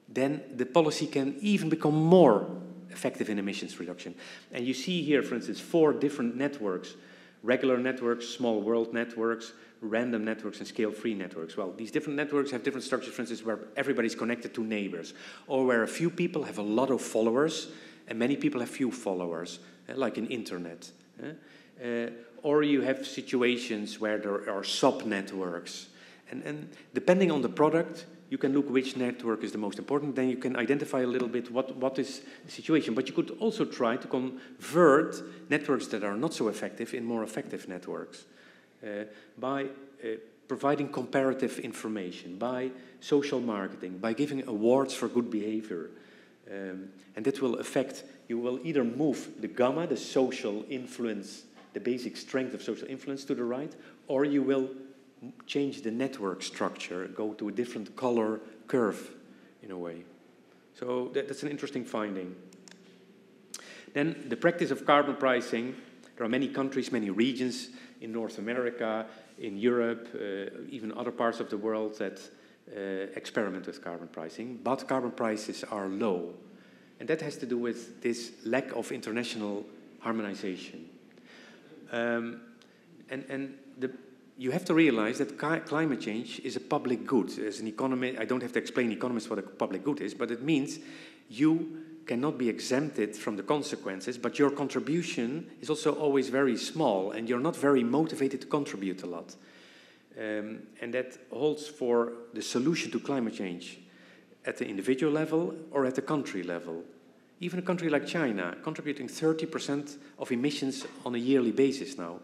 then the policy can even become more effective in emissions reduction. And you see here, for instance, four different networks: regular networks, small world networks, random networks, and scale-free networks. Well, these different networks have different structures, for instance, where everybody's connected to neighbors, or where a few people have a lot of followers and many people have few followers, like in internet. Uh, or you have situations where there are sub-networks. And, and depending on the product, you can look which network is the most important, then you can identify a little bit what, what is the situation. But you could also try to convert networks that are not so effective in more effective networks uh, by uh, providing comparative information, by social marketing, by giving awards for good behavior. Um, and that will affect, you will either move the gamma, the social influence, the basic strength of social influence, to the right, or you will change the network structure, go to a different color curve in a way. So that, that's an interesting finding. Then the practice of carbon pricing. There are many countries, many regions in North America, in Europe, uh, even other parts of the world that uh, experiment with carbon pricing, but carbon prices are low. And that has to do with this lack of international harmonization. Um, and and the, you have to realize that climate change is a public good. As an economist, I don't have to explain economists what a public good is, but it means you cannot be exempted from the consequences, but your contribution is also always very small, and you're not very motivated to contribute a lot. Um, and that holds for the solution to climate change at the individual level or at the country level. Even a country like China, contributing thirty percent of emissions on a yearly basis now.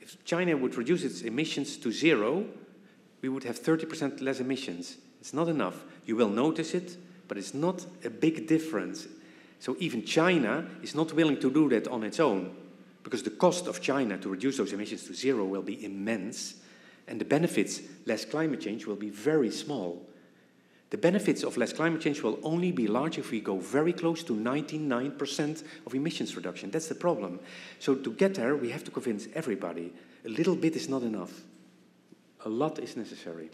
If China would reduce its emissions to zero, we would have thirty percent less emissions. It's not enough. You will notice it, but it's not a big difference. So even China is not willing to do that on its own, because the cost of China to reduce those emissions to zero will be immense, and the benefits, less climate change, will be very small. The benefits of less climate change will only be large if we go very close to ninety-nine percent of emissions reduction. That's the problem. So to get there, we have to convince everybody. A little bit is not enough. A lot is necessary.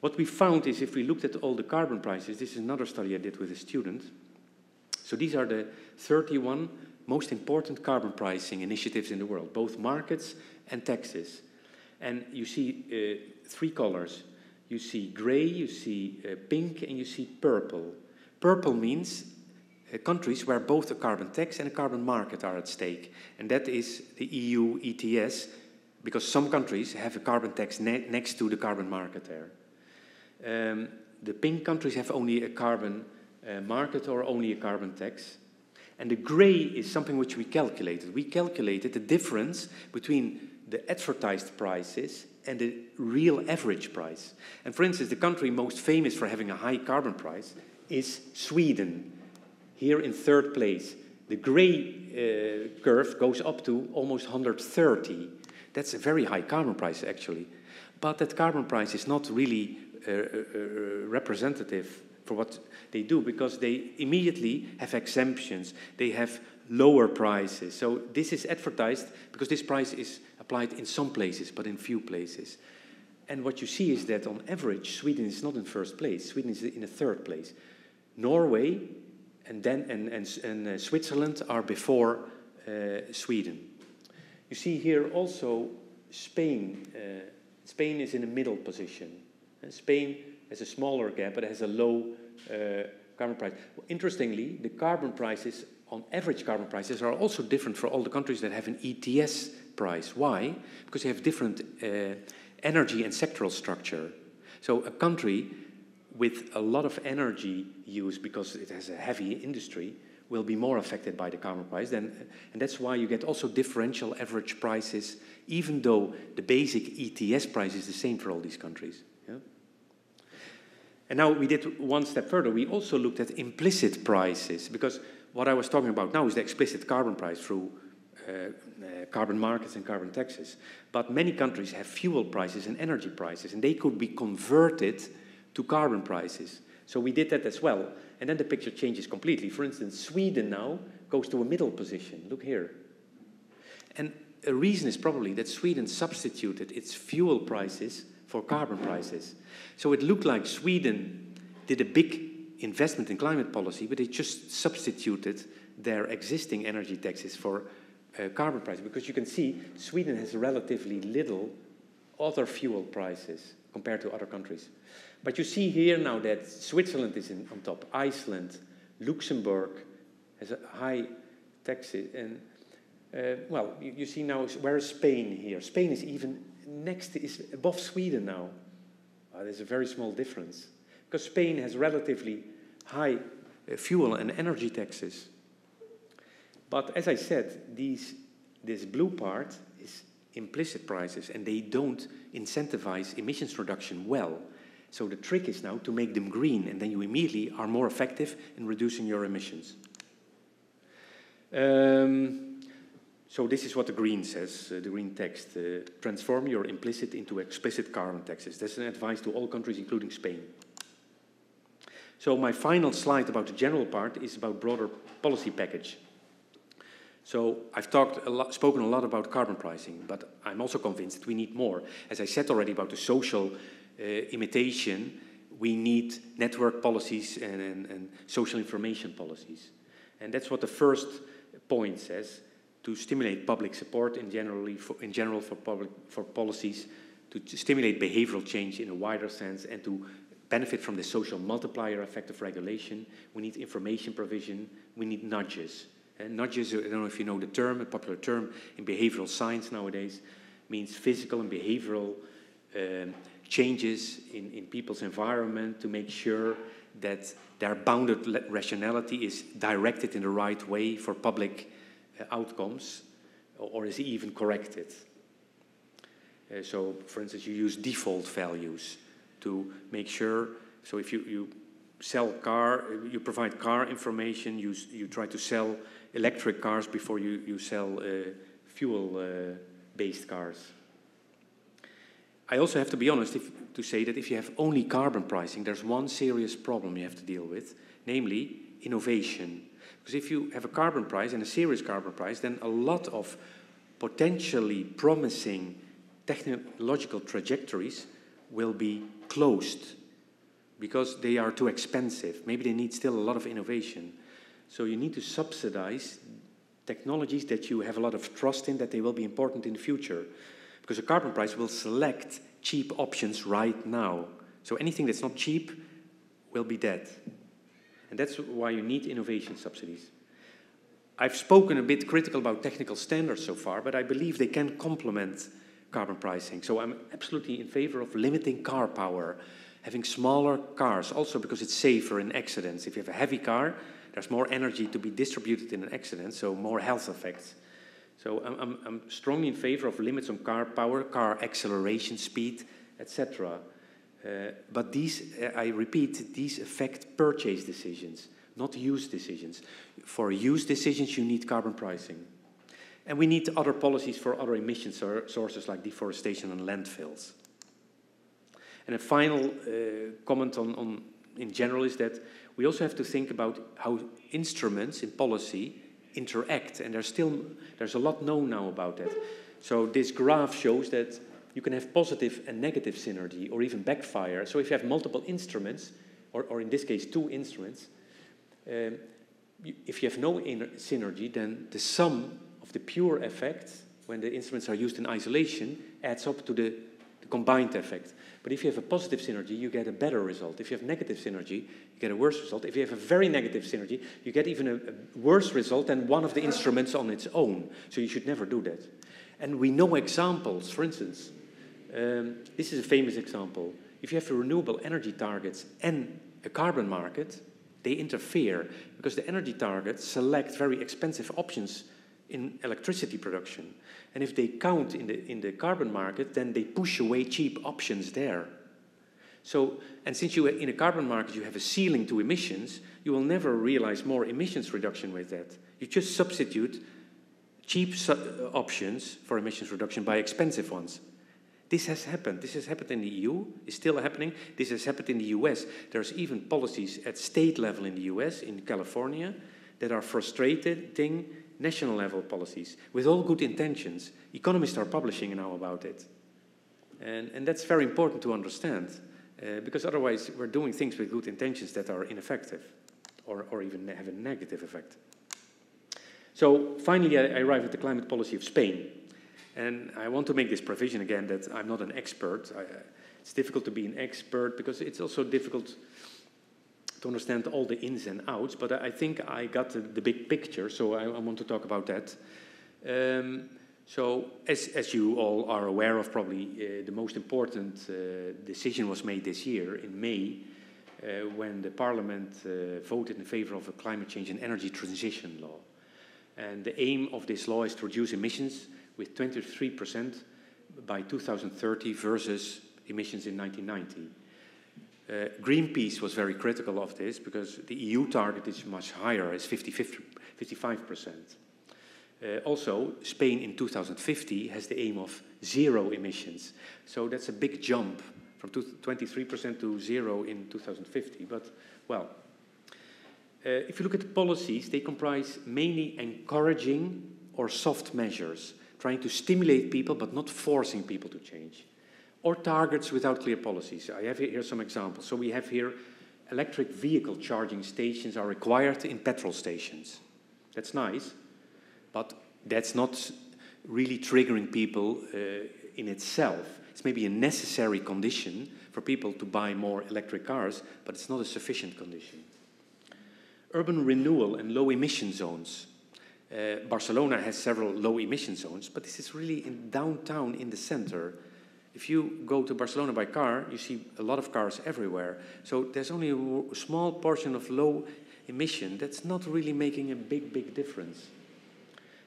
What we found is, if we looked at all the carbon prices, this is another study I did with a student. So these are the thirty-one most important carbon pricing initiatives in the world, both markets and taxes. And you see uh, three colors. You see gray, you see uh, pink, and you see purple. Purple means uh, countries where both a carbon tax and a carbon market are at stake. And that is the E U E T S, because some countries have a carbon tax ne next to the carbon market there. Um, the pink countries have only a carbon uh, market or only a carbon tax. And the gray is something which we calculated. We calculated the difference between the advertised prices and the real average price. And for instance, the country most famous for having a high carbon price is Sweden, here in third place. The gray uh, curve goes up to almost one hundred thirty. That's a very high carbon price, actually. But that carbon price is not really uh, uh, representative for what they do, because they immediately have exemptions. They have lower prices. So this is advertised because this price is applied in some places, but in few places. And what you see is that on average, Sweden is not in first place. Sweden is in a third place. Norway and, then, and, and, and uh, Switzerland are before uh, Sweden. You see here also Spain. Uh, Spain is in a middle position. And Spain has a smaller gap, but it has a low uh, carbon price. Well, interestingly, the carbon prices, on average carbon prices, are also different for all the countries that have an E T S price. Why? Because they have different uh, energy and sectoral structure. So a country with a lot of energy use, because it has a heavy industry, will be more affected by the carbon price. Than, and that's why you get also differential average prices, even though the basic E T S price is the same for all these countries. Yeah? And now we did one step further. We also looked at implicit prices, because what I was talking about now is the explicit carbon price through uh, uh, carbon markets and carbon taxes. But many countries have fuel prices and energy prices, and they could be converted to carbon prices. So we did that as well. And then the picture changes completely. For instance, Sweden now goes to a middle position. Look here. And a reason is probably that Sweden substituted its fuel prices for carbon prices. So it looked like Sweden did a big investment in climate policy, but they just substituted their existing energy taxes for uh, carbon prices. Because you can see Sweden has relatively little other fuel prices compared to other countries. But you see here now that Switzerland is in, on top, Iceland, Luxembourg has a high tax, and uh, well, you, you see now where is Spain here? Spain is even next, is above Sweden now. Uh, there's a very small difference because Spain has relatively high uh, fuel and energy taxes. But as I said, these this blue part is implicit prices, and they don't incentivize emissions reduction well. So the trick is now to make them green, and then you immediately are more effective in reducing your emissions. Um, so this is what the green says, uh, the green text. Uh, transform your implicit into explicit carbon taxes. That's an advice to all countries, including Spain. So my final slide about the general part is about broader policy package. So I've talked a lot, spoken a lot about carbon pricing, but I'm also convinced that we need more. As I said already about the social Uh, imitation, we need network policies and, and, and social information policies. And that's what the first point says, to stimulate public support in, generally for, in general for, public, for policies, to, to stimulate behavioral change in a wider sense, and to benefit from the social multiplier effect of regulation. We need information provision, we need nudges. And nudges, I don't know if you know the term, a popular term in behavioral science nowadays, means physical and behavioral um, changes in, in people's environment to make sure that their bounded rationality is directed in the right way for public uh, outcomes, or, or is even corrected. Uh, so, for instance, you use default values to make sure, so if you, you sell car, you provide car information, you, you try to sell electric cars before you, you sell uh, fuel-based uh, cars. I also have to be honest if, to say that if you have only carbon pricing, there's one serious problem you have to deal with, namely innovation. Because if you have a carbon price, and a serious carbon price, then a lot of potentially promising technological trajectories will be closed because they are too expensive. Maybe they need still a lot of innovation. So you need to subsidize technologies that you have a lot of trust in, that they will be important in the future. Because a carbon price will select cheap options right now. So anything that's not cheap will be dead. And that's why you need innovation subsidies. I've spoken a bit critical about technical standards so far, but I believe they can complement carbon pricing. So I'm absolutely in favor of limiting car power, having smaller cars, also because it's safer in accidents. If you have a heavy car, there's more energy to be distributed in an accident, so more health effects. So I'm, I'm strongly in favor of limits on car power, car acceleration speed, et cetera. Uh, but these, uh, I repeat, these affect purchase decisions, not use decisions. For use decisions, you need carbon pricing. And we need other policies for other emission sources like deforestation and landfills. And a final uh, comment on, on, in general is that we also have to think about how instruments in policy interact, and there's still there's a lot known now about that. So this graph shows that you can have positive and negative synergy, or even backfire. So if you have multiple instruments, or, or in this case two instruments, um, you, if you have no inner synergy, then the sum of the pure effects, when the instruments are used in isolation, adds up to the, the combined effect. But if you have a positive synergy, you get a better result. If you have negative synergy, you get a worse result. If you have a very negative synergy, you get even a, a worse result than one of the instruments on its own. So you should never do that. And we know examples. For instance, um, this is a famous example. If you have the renewable energy targets and a carbon market, they interfere because the energy targets select very expensive options in electricity production. And if they count in the, in the carbon market, then they push away cheap options there. So, and since you in a carbon market you have a ceiling to emissions, you will never realize more emissions reduction with that. You just substitute cheap su- options for emissions reduction by expensive ones. This has happened. This has happened in the E U. It's still happening. This has happened in the U S. There's even policies at state level in the U S, in California, that are frustrating national level policies with all good intentions. Economists are publishing now about it. And, and that's very important to understand, uh, because otherwise we're doing things with good intentions that are ineffective or, or even have a negative effect. So finally, I, I arrive at the climate policy of Spain. And I want to make this provision again that I'm not an expert. I, it's difficult to be an expert because it's also difficult to understand all the ins and outs, but I think I got the, the big picture, so I, I want to talk about that. Um, so, as, as you all are aware of, probably uh, the most important uh, decision was made this year, in May, uh, when the Parliament uh, voted in favor of a climate change and energy transition law. And the aim of this law is to reduce emissions with twenty-three percent by two thousand thirty versus emissions in nineteen ninety. Uh, Greenpeace was very critical of this because the E U target is much higher, it's fifty-five percent. Uh, also, Spain in two thousand fifty has the aim of zero emissions. So that's a big jump from twenty-three percent to zero in two thousand fifty. But, well, uh, if you look at the policies, they comprise mainly encouraging or soft measures, trying to stimulate people but not forcing people to change, or targets without clear policies. I have here some examples. So we have here electric vehicle charging stations are required in petrol stations. That's nice, but that's not really triggering people uh, in itself. It's maybe a necessary condition for people to buy more electric cars, but it's not a sufficient condition. Urban renewal and low emission zones. Uh, Barcelona has several low emission zones, but this is really in downtown, in the center. If you go to Barcelona by car, you see a lot of cars everywhere. So there's only a w small portion of low emission. That's not really making a big, big difference.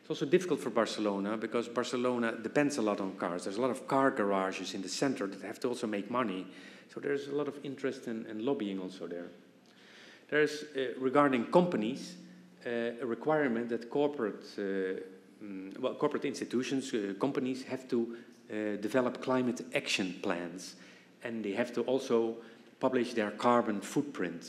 It's also difficult for Barcelona because Barcelona depends a lot on cars. There's a lot of car garages in the center that have to also make money. So there's a lot of interest and, and lobbying also there. There's, uh, regarding companies, Uh, a requirement that corporate, uh, mm, well, corporate institutions, uh, companies have to uh, develop climate action plans, and they have to also publish their carbon footprint.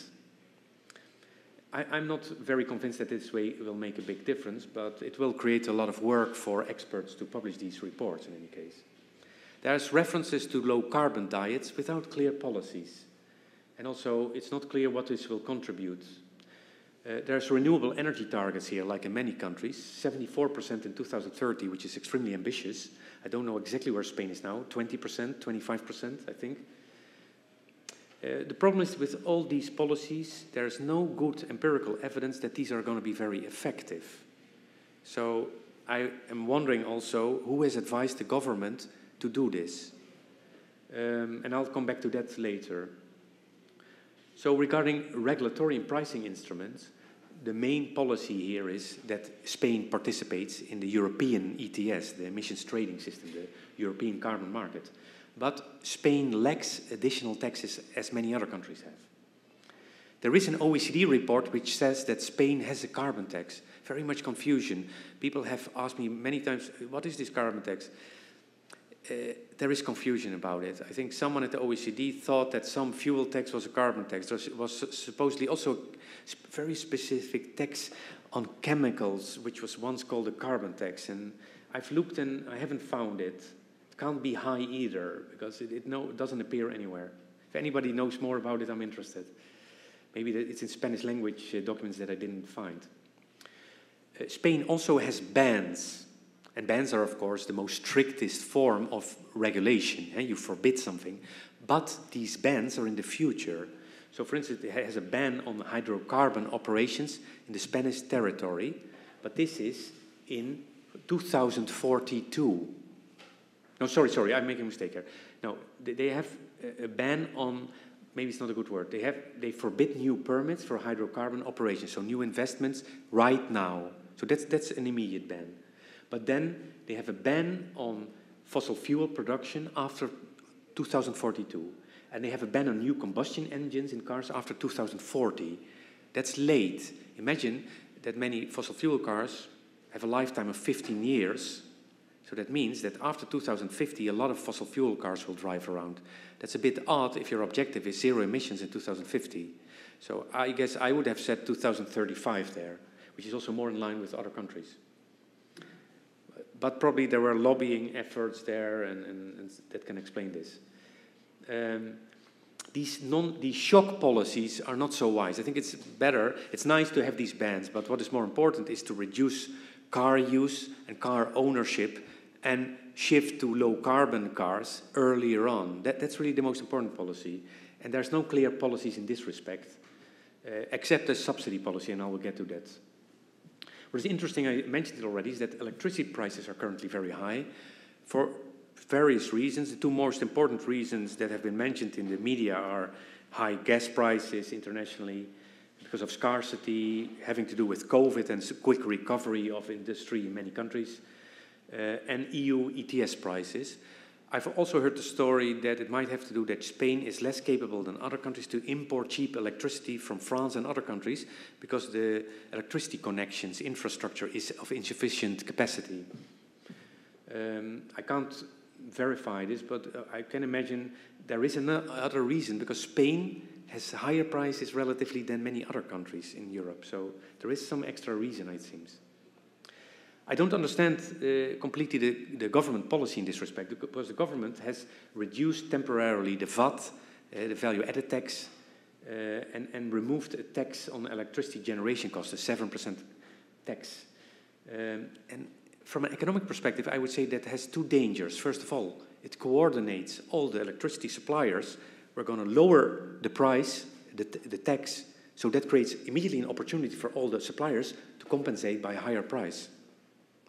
I, I'm not very convinced that this way will make a big difference, but it will create a lot of work for experts to publish these reports in any case. There's references to low carbon diets without clear policies, and also it's not clear what this will contribute. Uh, there's renewable energy targets here, like in many countries, seventy-four percent in two thousand thirty, which is extremely ambitious. I don't know exactly where Spain is now, twenty percent, twenty-five percent, I think. Uh, the problem is with all these policies, there's no good empirical evidence that these are going to be very effective. So I am wondering also who has advised the government to do this. Um, and I'll come back to that later. So regarding regulatory and pricing instruments, the main policy here is that Spain participates in the European E T S, the emissions trading system, the European carbon market. But Spain lacks additional taxes as many other countries have. There is an O E C D report which says that Spain has a carbon tax. Very much confusion. People have asked me many times, what is this carbon tax? Uh, there is confusion about it. I think someone at the O E C D thought that some fuel tax was a carbon tax. There was supposedly also a sp- very specific tax on chemicals, which was once called a carbon tax. And I've looked and I haven't found it. It can't be high either, because it, it, no, it doesn't appear anywhere. If anybody knows more about it, I'm interested. Maybe it's in Spanish language uh, documents that I didn't find. Uh, Spain also has bans. And bans are, of course, the most strictest form of regulation. Eh? You forbid something. But these bans are in the future. So, for instance, it has a ban on hydrocarbon operations in the Spanish territory. But this is in two thousand forty-two. No, sorry, sorry, I'm making a mistake here. No, they have a ban on, maybe it's not a good word, they, have, they forbid new permits for hydrocarbon operations, so new investments right now. So that's, that's an immediate ban. But then they have a ban on fossil fuel production after two thousand forty-two. And they have a ban on new combustion engines in cars after two thousand forty. That's late. Imagine that many fossil fuel cars have a lifetime of fifteen years. So that means that after two thousand fifty, a lot of fossil fuel cars will drive around. That's a bit odd if your objective is zero emissions in two thousand fifty. So I guess I would have said two thousand thirty-five there, which is also more in line with other countries. But probably there were lobbying efforts there, and, and, and that can explain this. Um, these, non, these shock policies are not so wise. I think it's better, it's nice to have these bans, but what is more important is to reduce car use and car ownership, and shift to low-carbon cars earlier on. That, that's really the most important policy. And there's no clear policies in this respect, uh, except a subsidy policy, and I will get to that. What is interesting, I mentioned it already, is that electricity prices are currently very high for various reasons. The two most important reasons that have been mentioned in the media are high gas prices internationally, because of scarcity, having to do with COVID and quick recovery of industry in many countries, uh, and E U E T S prices. I've also heard the story that it might have to do that Spain is less capable than other countries to import cheap electricity from France and other countries because the electricity connections infrastructure is of insufficient capacity. Um, I can't verify this, but I can imagine there is another reason, because Spain has higher prices relatively than many other countries in Europe. So there is some extra reason, it seems. I don't understand uh, completely the, the government policy in this respect, because the government has reduced temporarily the V A T, uh, the value-added tax, uh, and, and removed a tax on electricity generation costs, a seven percent tax. Um, and from an economic perspective, I would say that has two dangers. First of all, it coordinates all the electricity suppliers. We're going to lower the price, the, the tax, so that creates immediately an opportunity for all the suppliers to compensate by a higher price,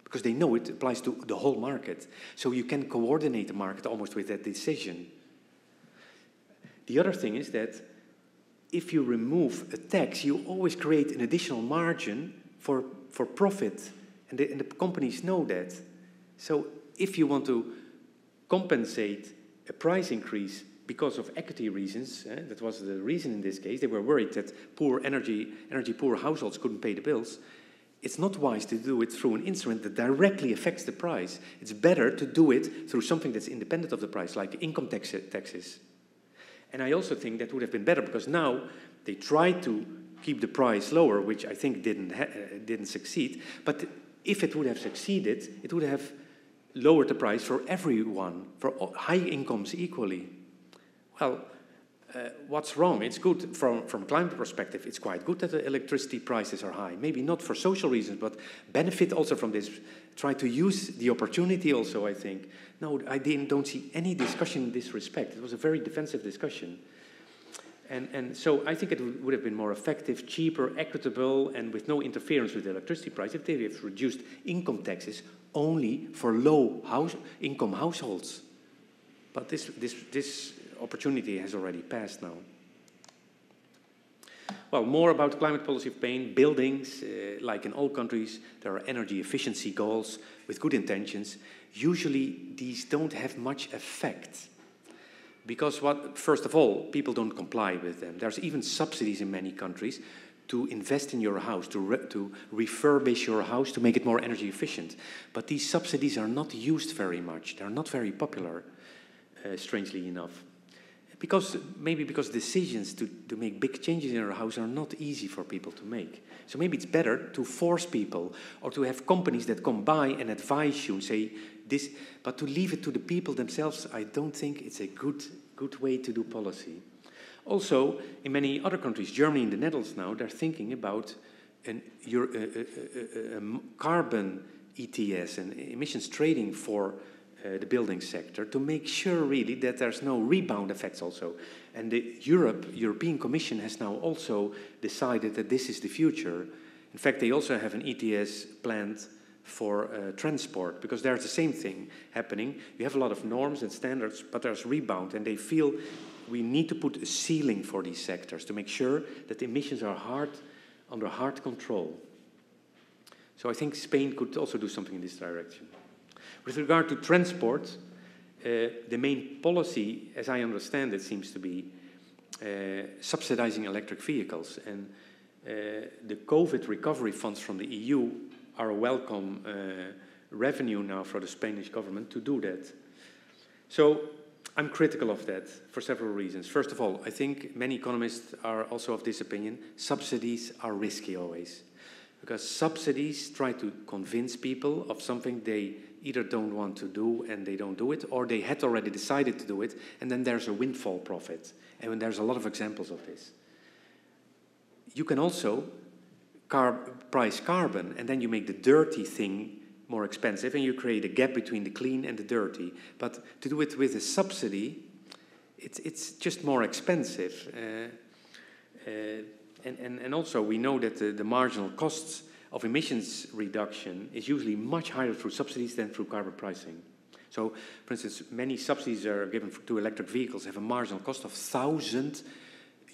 because they know it applies to the whole market. So you can coordinate the market almost with that decision. The other thing is that if you remove a tax, you always create an additional margin for, for profit, and the, and the companies know that. So if you want to compensate a price increase because of equity reasons, eh, that was the reason in this case, they were worried that poor energy, energy poor households couldn't pay the bills. It's not wise to do it through an instrument that directly affects the price. It's better to do it through something that's independent of the price, like income tax, taxes. And I also think that would have been better, because now they tried to keep the price lower, which I think didn't, ha didn't succeed. But if it would have succeeded, it would have lowered the price for everyone, for high incomes equally. Well, uh, what's wrong? It's good from, from a climate perspective. It's quite good that the electricity prices are high. Maybe not for social reasons, but benefit also from this. Try to use the opportunity also, I think. No, I didn't, don't see any discussion in this respect. It was a very defensive discussion. And, and so I think it would have been more effective, cheaper, equitable, and with no interference with the electricity price if they have reduced income taxes only for low house, income households. But this... this, this opportunity has already passed now. Well, more about climate policy of Spain. Buildings, uh, like in all countries, there are energy efficiency goals with good intentions. Usually these don't have much effect, because what, first of all, people don't comply with them. There's even subsidies in many countries to invest in your house, to, re to refurbish your house, to make it more energy efficient. But these subsidies are not used very much. They're not very popular, uh, strangely enough. Because, maybe because decisions to, to make big changes in our house are not easy for people to make. So maybe it's better to force people, or to have companies that come by and advise you and say this, but to leave it to the people themselves, I don't think it's a good, good way to do policy. Also, in many other countries, Germany and the Netherlands now, they're thinking about an, a, a, a, a carbon E T S and emissions trading for uh, the building sector to make sure really that there's no rebound effects also. And the Europe, European Commission has now also decided that this is the future. In fact, they also have an E T S planned for uh, transport, because there's the same thing happening. You have a lot of norms and standards, but there's rebound, and they feel we need to put a ceiling for these sectors to make sure that emissions are hard, under hard control. So I think Spain could also do something in this direction. With regard to transport, uh, the main policy, as I understand it, seems to be uh, subsidizing electric vehicles. And uh, the COVID recovery funds from the E U are a welcome uh, revenue now for the Spanish government to do that. So I'm critical of that for several reasons. First of all, I think many economists are also of this opinion. Subsidies are risky always, because subsidies try to convince people of something they either don't want to do and they don't do it, or they had already decided to do it, and then there's a windfall profit. And there's a lot of examples of this. You can also car price carbon, and then you make the dirty thing more expensive, and you create a gap between the clean and the dirty. But to do it with a subsidy, it's, it's just more expensive. Uh, uh, And, and, and also, we know that the, the marginal costs of emissions reduction is usually much higher through subsidies than through carbon pricing. So, for instance, many subsidies are given for, to electric vehicles have a marginal cost of one thousand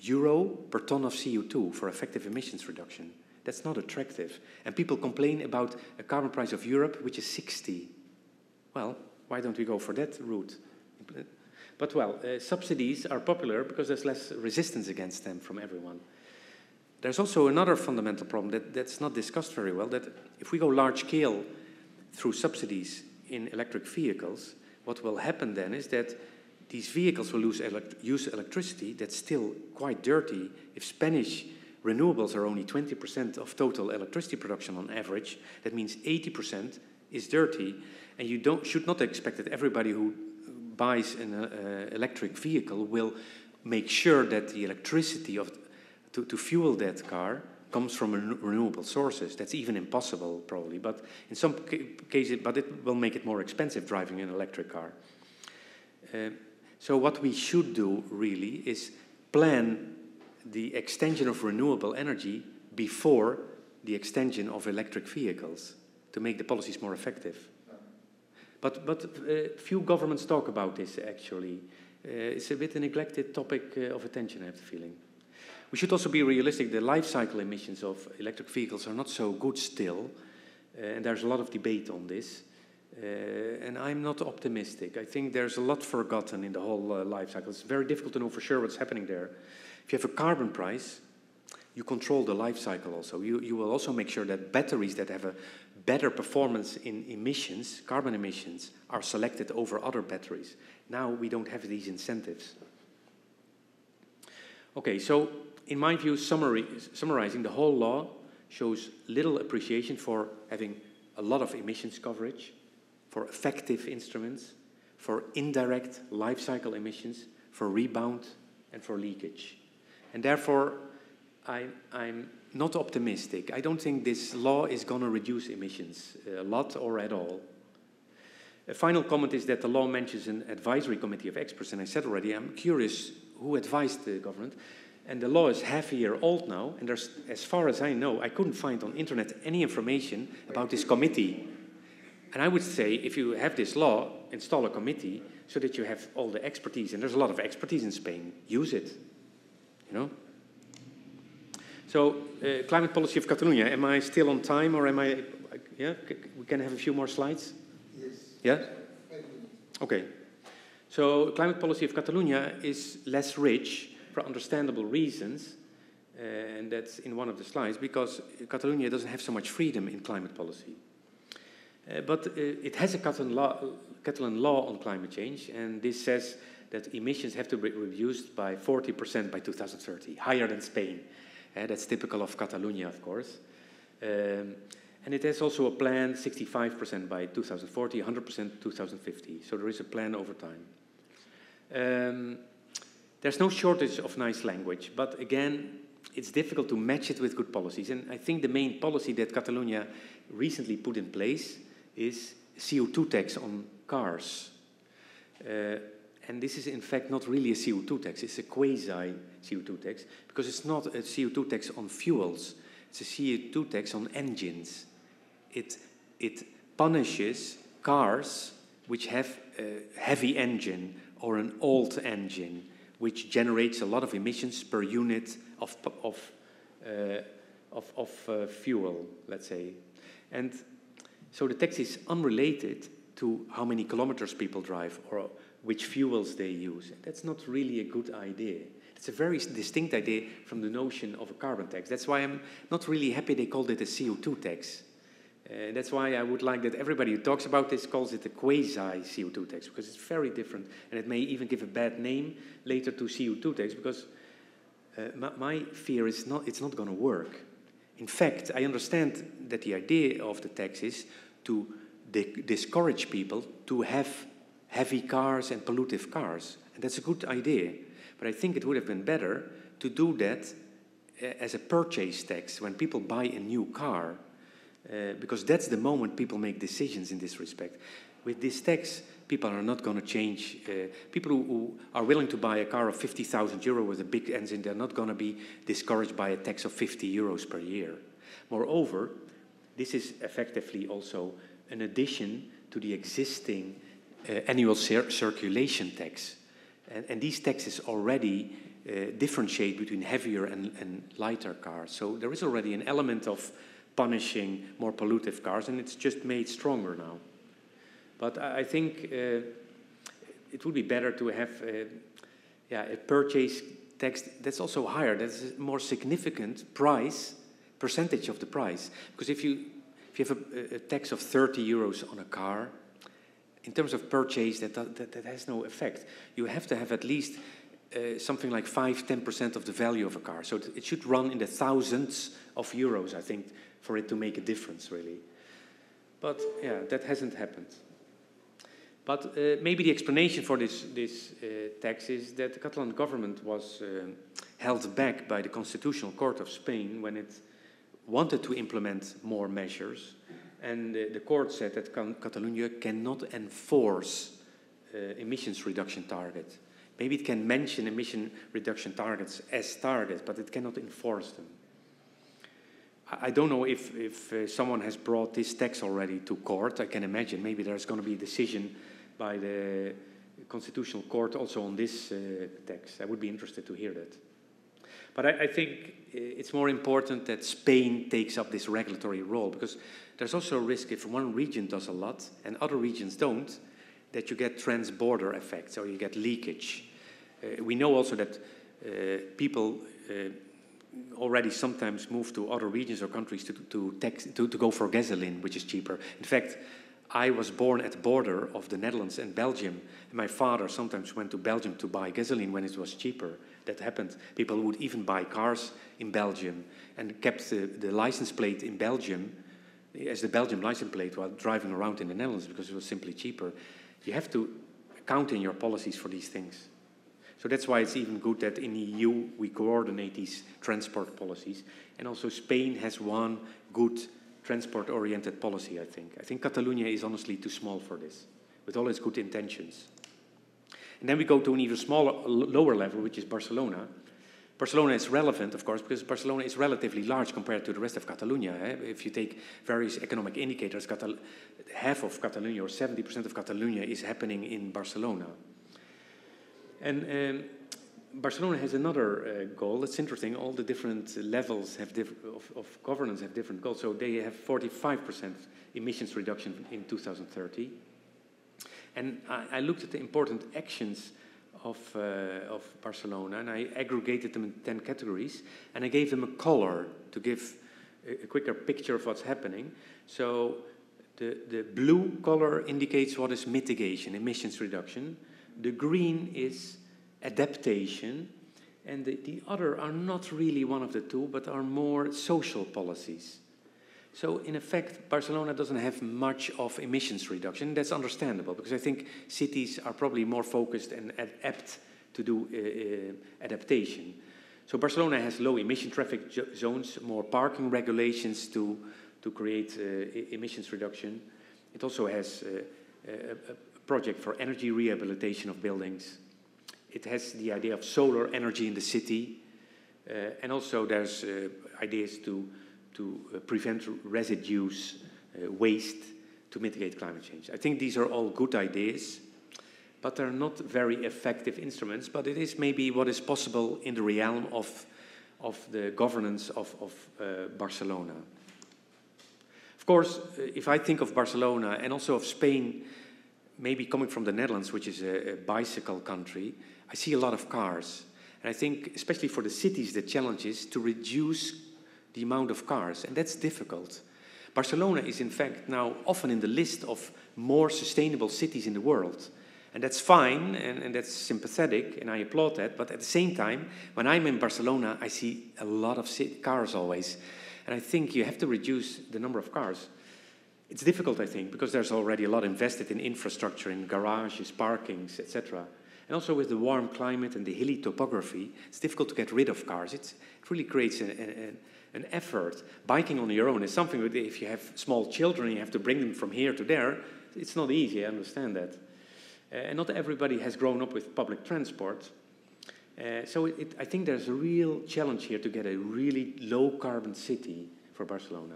euro per ton of C O two for effective emissions reduction. That's not attractive. And people complain about a carbon price of Europe, which is sixty. Well, why don't we go for that route? But, well, uh, subsidies are popular because there's less resistance against them from everyone. There's also another fundamental problem that, that's not discussed very well, that if we go large-scale through subsidies in electric vehicles, what will happen then is that these vehicles will lose elect- use electricity that's still quite dirty. If Spanish renewables are only twenty percent of total electricity production on average, that means eighty percent is dirty, and you don't, should not expect that everybody who buys an uh, electric vehicle will make sure that the electricity of To, to fuel that car comes from re renewable sources. That's even impossible, probably. But in some cases, but it will make it more expensive driving an electric car. Uh, so what we should do really is plan the extension of renewable energy before the extension of electric vehicles to make the policies more effective. But but uh, few governments talk about this. Actually, uh, it's a bit a neglected topic uh, of attention, I have the feeling. We should also be realistic. The life cycle emissions of electric vehicles are not so good still, uh, and there's a lot of debate on this, uh, and I'm not optimistic. I think there's a lot forgotten in the whole uh, life cycle. It's very difficult to know for sure what's happening there. If you have a carbon price, you control the life cycle also. You, you will also make sure that batteries that have a better performance in emissions, carbon emissions, are selected over other batteries. Now we don't have these incentives. Okay, so in my view, summary, summarizing, the whole law shows little appreciation for having a lot of emissions coverage, for effective instruments, for indirect life cycle emissions, for rebound, and for leakage. And therefore, I, I'm not optimistic. I don't think this law is going to reduce emissions a lot or at all. A final comment is that the law mentions an advisory committee of experts, and I said already, I'm curious who advised the government. And the law is half a year old now, and there's, as far as I know, I couldn't find on internet any information about this committee. And I would say, if you have this law, install a committee so that you have all the expertise. And there's a lot of expertise in Spain. Use it, you know? So, uh, climate policy of Catalonia. Am I still on time, or am I, yeah? We can have a few more slides? Yes. Yeah? Okay. So, climate policy of Catalonia is less rich, for understandable reasons, uh, and that's in one of the slides, because Catalonia doesn't have so much freedom in climate policy. Uh, but uh, it has a Catalan law, Catalan law on climate change, and this says that emissions have to be reduced by forty percent by two thousand thirty, higher than Spain. Uh, that's typical of Catalonia, of course. Um, and it has also a plan, sixty-five percent by two thousand forty, one hundred percent two thousand fifty. So there is a plan over time. Um, There's no shortage of nice language, but again, it's difficult to match it with good policies. And I think the main policy that Catalonia recently put in place is C O two tax on cars. Uh, and this is in fact not really a C O two tax, it's a quasi-C O two tax, because it's not a C O two tax on fuels, it's a C O two tax on engines. It, it punishes cars which have a heavy engine or an old engine, which generates a lot of emissions per unit of, of, uh, of, of uh, fuel, let's say. And so the tax is unrelated to how many kilometers people drive or which fuels they use. That's not really a good idea. It's a very distinct idea from the notion of a carbon tax. That's why I'm not really happy they called it a C O two tax. Uh, that's why I would like that everybody who talks about this calls it a quasi-C O two tax, because it's very different, and it may even give a bad name later to C O two tax, because uh, my, my fear is not, it's not going to work. In fact, I understand that the idea of the tax is to discourage people to have heavy cars and pollutive cars, and that's a good idea, but I think it would have been better to do that as a purchase tax when people buy a new car, Uh, because that's the moment people make decisions in this respect. With this tax, people are not going to change. Uh, people who, who are willing to buy a car of fifty thousand euro with a big engine, they're not going to be discouraged by a tax of fifty euros per year. Moreover, this is effectively also an addition to the existing uh, annual cir circulation tax. And, and these taxes already uh, differentiate between heavier and, and lighter cars. So there is already an element of punishing more pollutive cars, and it's just made stronger now. But I think uh, it would be better to have a, yeah, a purchase tax that's also higher, that's a more significant price, percentage of the price. Because if you, if you have a, a tax of thirty euros on a car, in terms of purchase, that, that, that has no effect. You have to have at least Uh, something like five to ten percent of the value of a car. So it should run in the thousands of euros, I think, for it to make a difference, really. But, yeah, that hasn't happened. But uh, maybe the explanation for this, this uh, tax is that the Catalan government was uh, held back by the Constitutional Court of Spain when it wanted to implement more measures. And uh, the court said that Catalunya cannot enforce uh, emissions reduction targets. Maybe it can mention emission reduction targets as targets, but it cannot enforce them. I don't know if, if uh, someone has brought this tax already to court. I can imagine maybe there's going to be a decision by the Constitutional Court also on this uh, tax. I would be interested to hear that. But I, I think it's more important that Spain takes up this regulatory role, because there's also a risk if one region does a lot and other regions don't, that you get trans-border effects, or you get leakage. Uh, we know also that uh, people uh, already sometimes move to other regions or countries to, to, tax, to, to go for gasoline, which is cheaper. In fact, I was born at the border of the Netherlands and Belgium. And my father sometimes went to Belgium to buy gasoline when it was cheaper. That happened. People would even buy cars in Belgium and kept the, the license plate in Belgium as the Belgian license plate while driving around in the Netherlands because it was simply cheaper. You have to account in your policies for these things. So that's why it's even good that in the E U we coordinate these transport policies. And also Spain has one good transport-oriented policy, I think. I think Catalonia is honestly too small for this, with all its good intentions. And then we go to an even smaller, lower level, which is Barcelona. Barcelona is relevant, of course, because Barcelona is relatively large compared to the rest of Catalonia. Eh? If you take various economic indicators, Catal half of Catalonia or seventy percent of Catalonia is happening in Barcelona. And um, Barcelona has another uh, goal. It's interesting. All the different levels have diff of, of governance have different goals. So they have forty-five percent emissions reduction in two thousand thirty. And I, I looked at the important actions Of, uh, of Barcelona, and I aggregated them in ten categories, and I gave them a color to give a, a quicker picture of what's happening. So the, the blue color indicates what is mitigation, emissions reduction. The green is adaptation, and the, the other are not really one of the two, but are more social policies. So in effect, Barcelona doesn't have much of emissions reduction. That's understandable, because I think cities are probably more focused and apt to do uh, adaptation. So Barcelona has low emission traffic zones, more parking regulations to, to create uh, emissions reduction. It also has uh, a project for energy rehabilitation of buildings. It has the idea of solar energy in the city. Uh, and also there's uh, ideas to, to uh, prevent residues, uh, waste, to mitigate climate change. I think these are all good ideas, but they're not very effective instruments, but it is maybe what is possible in the realm of, of the governance of, of uh, Barcelona. Of course, if I think of Barcelona and also of Spain, maybe coming from the Netherlands, which is a, a bicycle country, I see a lot of cars. And I think, especially for the cities, the challenge is to reduce the amount of cars, and that's difficult. Barcelona is, in fact, now often in the list of more sustainable cities in the world. And that's fine, and, and that's sympathetic, and I applaud that. But at the same time, when I'm in Barcelona, I see a lot of cars always. And I think you have to reduce the number of cars. It's difficult, I think, because there's already a lot invested in infrastructure, in garages, parkings, et cetera. And also with the warm climate and the hilly topography, it's difficult to get rid of cars. It's, it really creates an, an, an effort. Biking on your own is something that if you have small children, you have to bring them from here to there. It's not easy, I understand that. Uh, and not everybody has grown up with public transport. Uh, so it, it, I think there's a real challenge here to get a really low-carbon city for Barcelona.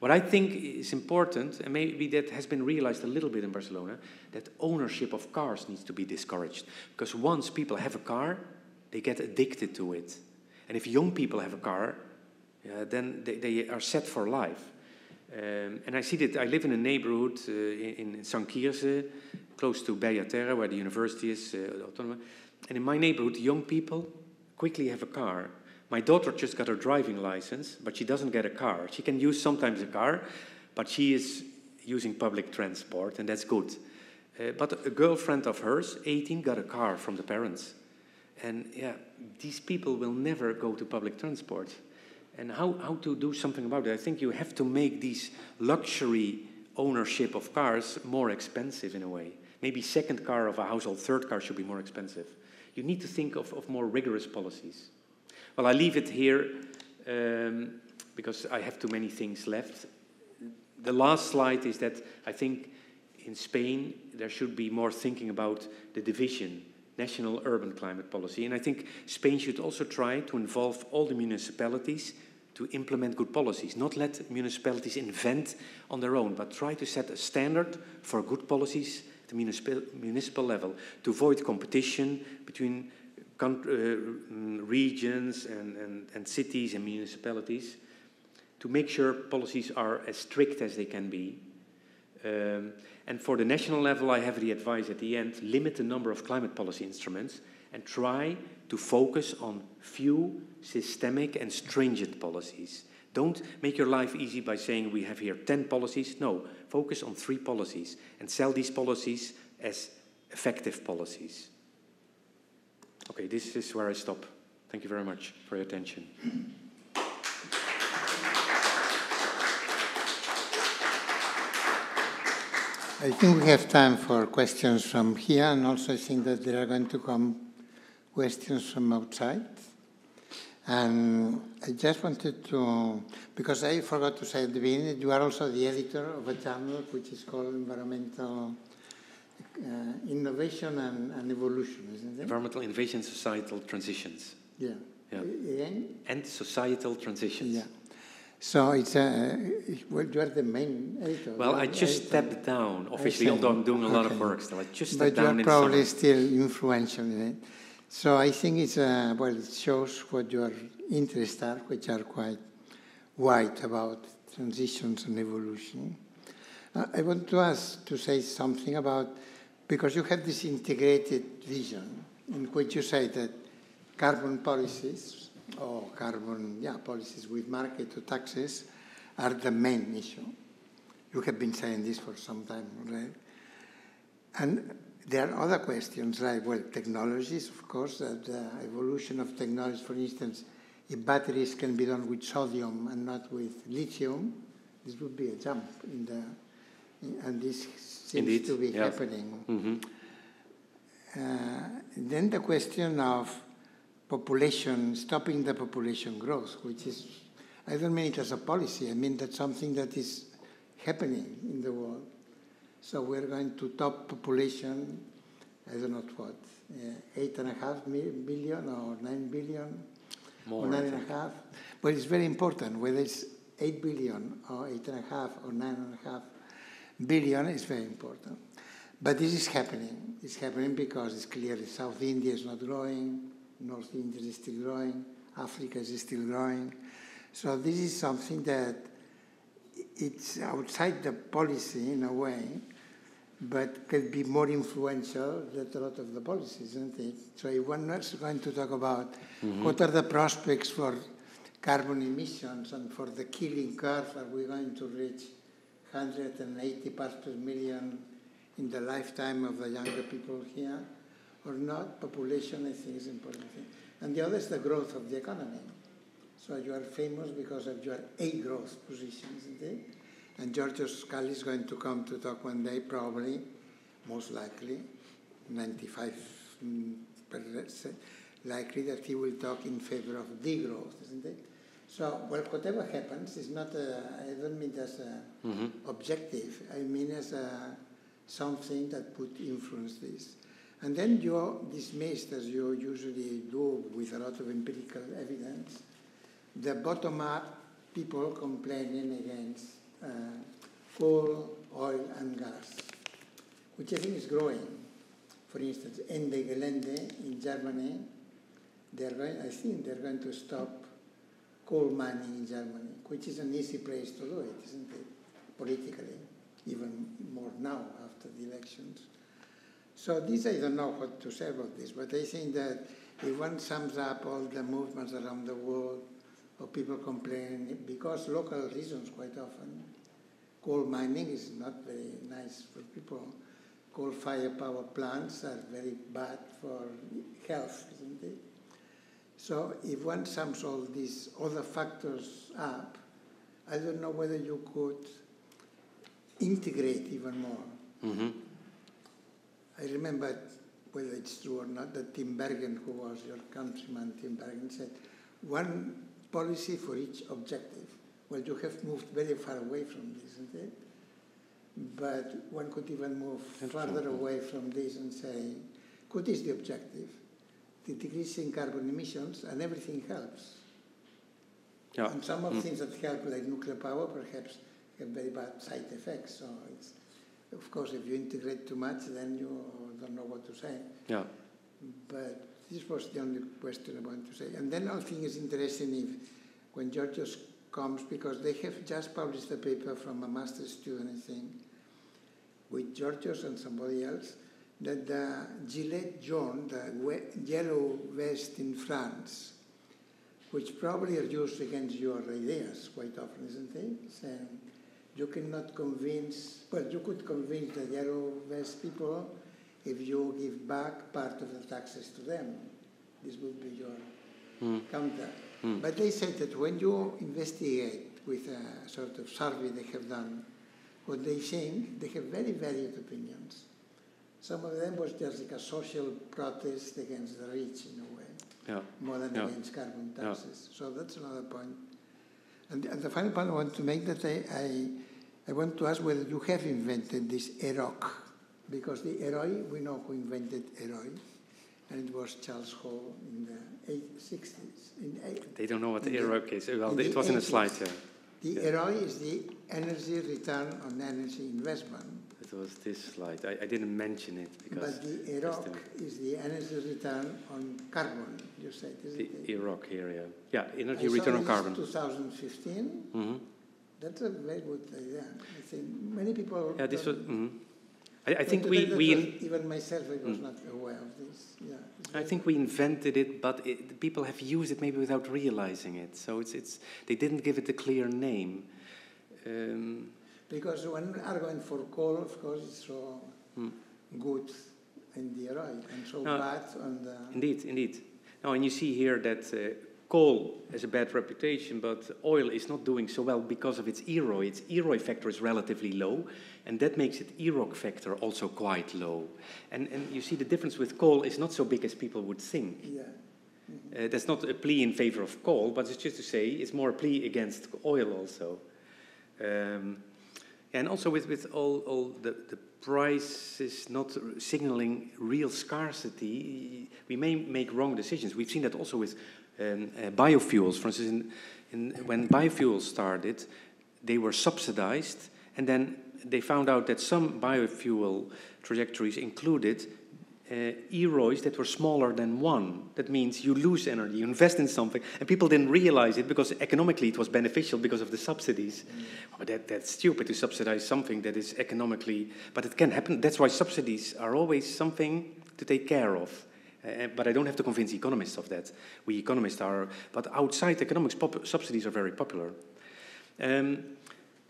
What I think is important, and maybe that has been realized a little bit in Barcelona, that ownership of cars needs to be discouraged. Because once people have a car, they get addicted to it. And if young people have a car, uh, then they, they are set for life. Um, and I see that I live in a neighborhood uh, in, in Sant Quirze, close to Bellaterra, where the university is, uh, Autónoma. And in my neighborhood, young people quickly have a car. My daughter just got her driving license, but she doesn't get a car. She can use sometimes a car, but she is using public transport, and that's good. Uh, but a girlfriend of hers, eighteen, got a car from the parents. And yeah, these people will never go to public transport. And how, how to do something about it? I think you have to make these luxury ownership of cars more expensive in a way. Maybe second car of a household, third car should be more expensive. You need to think of, of more rigorous policies. Well, I leave it here um, because I have too many things left. The last slide is that I think in Spain there should be more thinking about the division, national urban climate policy. And I think Spain should also try to involve all the municipalities to implement good policies, not let municipalities invent on their own, but try to set a standard for good policies at the municipal, municipal level to avoid competition between Uh, regions and, and, and cities and municipalities, to make sure policies are as strict as they can be. Um, and for the national level, I have the advice at the end, limit the number of climate policy instruments and try to focus on few systemic and stringent policies. Don't make your life easy by saying we have here ten policies. No, focus on three policies and sell these policies as effective policies. Okay, this is where I stop. Thank you very much for your attention. I think we have time for questions from here, and also I think that there are going to come questions from outside. And I just wanted to, because I forgot to say at the beginning, you are also the editor of a journal which is called Environmental Uh, innovation and, and evolution, isn't it? Environmental innovation, societal transitions. Yeah. yeah. And? and societal transitions. Yeah. So it's uh, well, you are the main editor. Well, I just stepped down officially, although I'm doing a lot okay. of work still. I just stepped down. But you are probably still influential in it. So I think it's uh, well, it shows what your interests are, which are quite wide about transitions and evolution. Uh, I want to ask to say something about. Because you have this integrated vision in which you say that carbon policies, or carbon yeah, policies with market or taxes, are the main issue. You have been saying this for some time already. And there are other questions like, well, technologies, of course, that the evolution of technologies, for instance, if batteries can be done with sodium and not with lithium, this would be a jump in the. And this seems Indeed. to be yes. happening. Mm-hmm. uh, then the question of population, stopping the population growth, which is, I don't mean it as a policy, I mean that's something that is happening in the world. So we're going to top population, I don't know what, uh, eight and a half billion or nine billion, More, or nine and a half. But it's very important whether it's eight billion or eight and a half or nine and a half billion is very important. But this is happening. It's happening because it's clearly South India is not growing, North India is still growing, Africa is still growing. So this is something that it's outside the policy in a way, but could be more influential than a lot of the policies, isn't it? So if one is going to talk about mm-hmm. what are the prospects for carbon emissions and for the Keeling curve, are we going to reach one hundred eighty parts per million in the lifetime of the younger people here or not? Population, I think, is an important thing. And the other is the growth of the economy. So you are famous because of your A growth positions, isn't it? And Giorgos Kallis is going to come to talk one day, probably, most likely, ninety-five percent likely that he will talk in favor of degrowth, isn't it? So, well, whatever happens is not a, I don't mean as an mm-hmm. objective, I mean as a, something that would influence this. And then you're dismissed, as you usually do with a lot of empirical evidence, the bottom-up people complaining against uh, coal, oil, and gas, which I think is growing. For instance, Ende Gelende in Germany, they're going, I think they're going to stop coal mining in Germany, which is an easy place to do it, isn't it, politically, even more now after the elections. So this, I don't know what to say about this, but I think that if one sums up all the movements around the world, of people complaining, because local reasons quite often, coal mining is not very nice for people. Coal-fired power plants are very bad for health, isn't it? So if one sums all these other factors up, I don't know whether you could integrate even more. Mm-hmm. I remember, whether it's true or not, that Tinbergen, who was your countryman, Tinbergen said, one policy for each objective. Well, you have moved very far away from this, isn't it? But one could even move further away from this and say, what is the objective? The decreasing carbon emissions, and everything helps. Yeah. And some of the mm. things that help, like nuclear power, perhaps have very bad side effects. So, it's, of course, if you integrate too much, then you don't know what to say. Yeah. But this was the only question I wanted to say. And then I think it's interesting if, when Giorgos comes, because they have just published a paper from a master's student, I think, with Giorgos and somebody else, that the Gilet jaune, the yellow vest in France, which probably are used against your ideas quite often, isn't it? Saying you cannot convince, well, you could convince the yellow vest people if you give back part of the taxes to them. This would be your mm. counter. Mm. But they said that when you investigate with a sort of survey they have done, what they think, they have very varied opinions. Some of them was just like a social protest against the rich in a way, yeah. more than yeah. against carbon taxes. Yeah. So that's another point. And the, and the final point I want to make that I, I, I want to ask whether you have invented this E R O C, because the EROI, we know who invented EROI, and it was Charles Hall in the sixties. In eight, they don't know what the EROC is. Well, it was in the slide here. The yeah. EROI is the energy return on energy investment. It was this slide. I, I didn't mention it because... But the EROC is the energy return on carbon, you said, isn't the it? EROC here, yeah. Yeah, energy I return on carbon. twenty fifteen. Mm-hmm. That's a very good idea. I think many people... Yeah, this was... Mm-hmm. I, I think we, we even myself I was mm. not aware of this. Yeah, I think we invented it, but it, people have used it maybe without realizing it. So it's it's they didn't give it a clear name. Um, because when we are going for coal, of course, it's so mm. good in the right and so no, bad on the indeed, indeed. Now, and you see here that. Uh, Coal has a bad reputation, but oil is not doing so well because of its E R O I. Its E R O I factor is relatively low, and that makes its E R O C factor also quite low. And, and you see the difference with coal is not so big as people would think. Yeah. Mm-hmm. uh, that's not a plea in favor of coal, but it's just to say it's more a plea against oil also. Um, And also with, with all, all the, the prices not signaling real scarcity, we may make wrong decisions. We've seen that also with um, uh, biofuels. For instance, in, in, when biofuels started, they were subsidized, and then they found out that some biofuel trajectories included Uh, E R O Is that were smaller than one. That means you lose energy, you invest in something, and people didn't realize it because economically it was beneficial because of the subsidies. Mm. Oh, that, that's stupid to subsidize something that is economically, but it can happen. That's why subsidies are always something to take care of. Uh, but I don't have to convince economists of that. We economists are, but outside economics, pop subsidies are very popular. Um,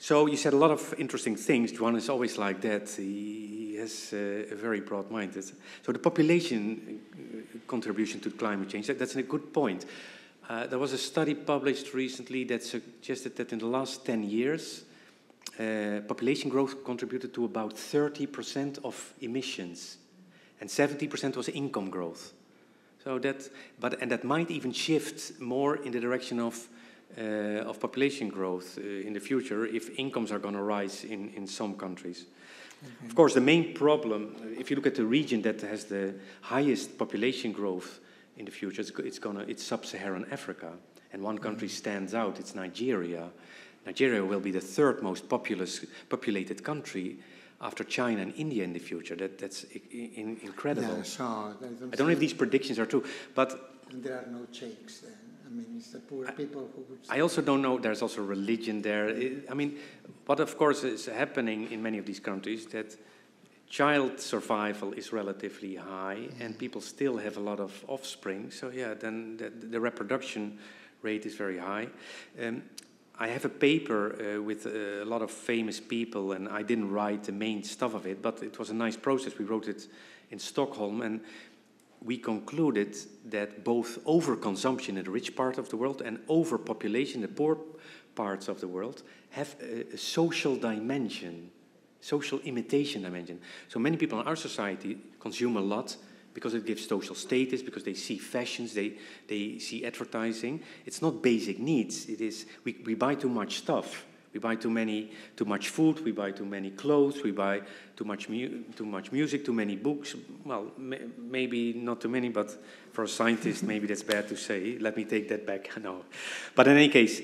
So you said a lot of interesting things. Joan is always like that. He has uh, a very broad mind. So the population contribution to climate change, that, that's a good point. Uh, there was a study published recently that suggested that in the last ten years, uh, population growth contributed to about thirty percent of emissions, and seventy percent was income growth. So that, but, and that might even shift more in the direction of Uh, of population growth uh, in the future if incomes are going to rise in, in some countries. Mm-hmm. Of course, the main problem, uh, if you look at the region that has the highest population growth in the future, it's, it's, gonna, it's sub-Saharan Africa. And one country mm-hmm. stands out, it's Nigeria. Nigeria will be the third most populous, populated country after China and India in the future. That, that's in, incredible. Yeah, so I don't, I don't know if these predictions are true, but... There are no checks there. I mean, it's the poor I, people who would I also don't know, there's also religion there. I mean, what of course is happening in many of these countries, that child survival is relatively high, mm-hmm. and people still have a lot of offspring. So yeah, then the, the reproduction rate is very high. Um, I have a paper uh, with a lot of famous people, and I didn't write the main stuff of it, but it was a nice process. We wrote it in Stockholm, and we concluded that both overconsumption in the rich part of the world and overpopulation in the poor parts of the world have a, a social dimension, social imitation dimension. So many people in our society consume a lot because it gives social status, because they see fashions, they, they see advertising. It's not basic needs. It is we, we buy too much stuff. We buy too many, too much food. We buy too many clothes. We buy too much, mu too much music. Too many books. Well, ma maybe not too many, but for a scientist, maybe that's bad to say. Let me take that back. No, but in any case,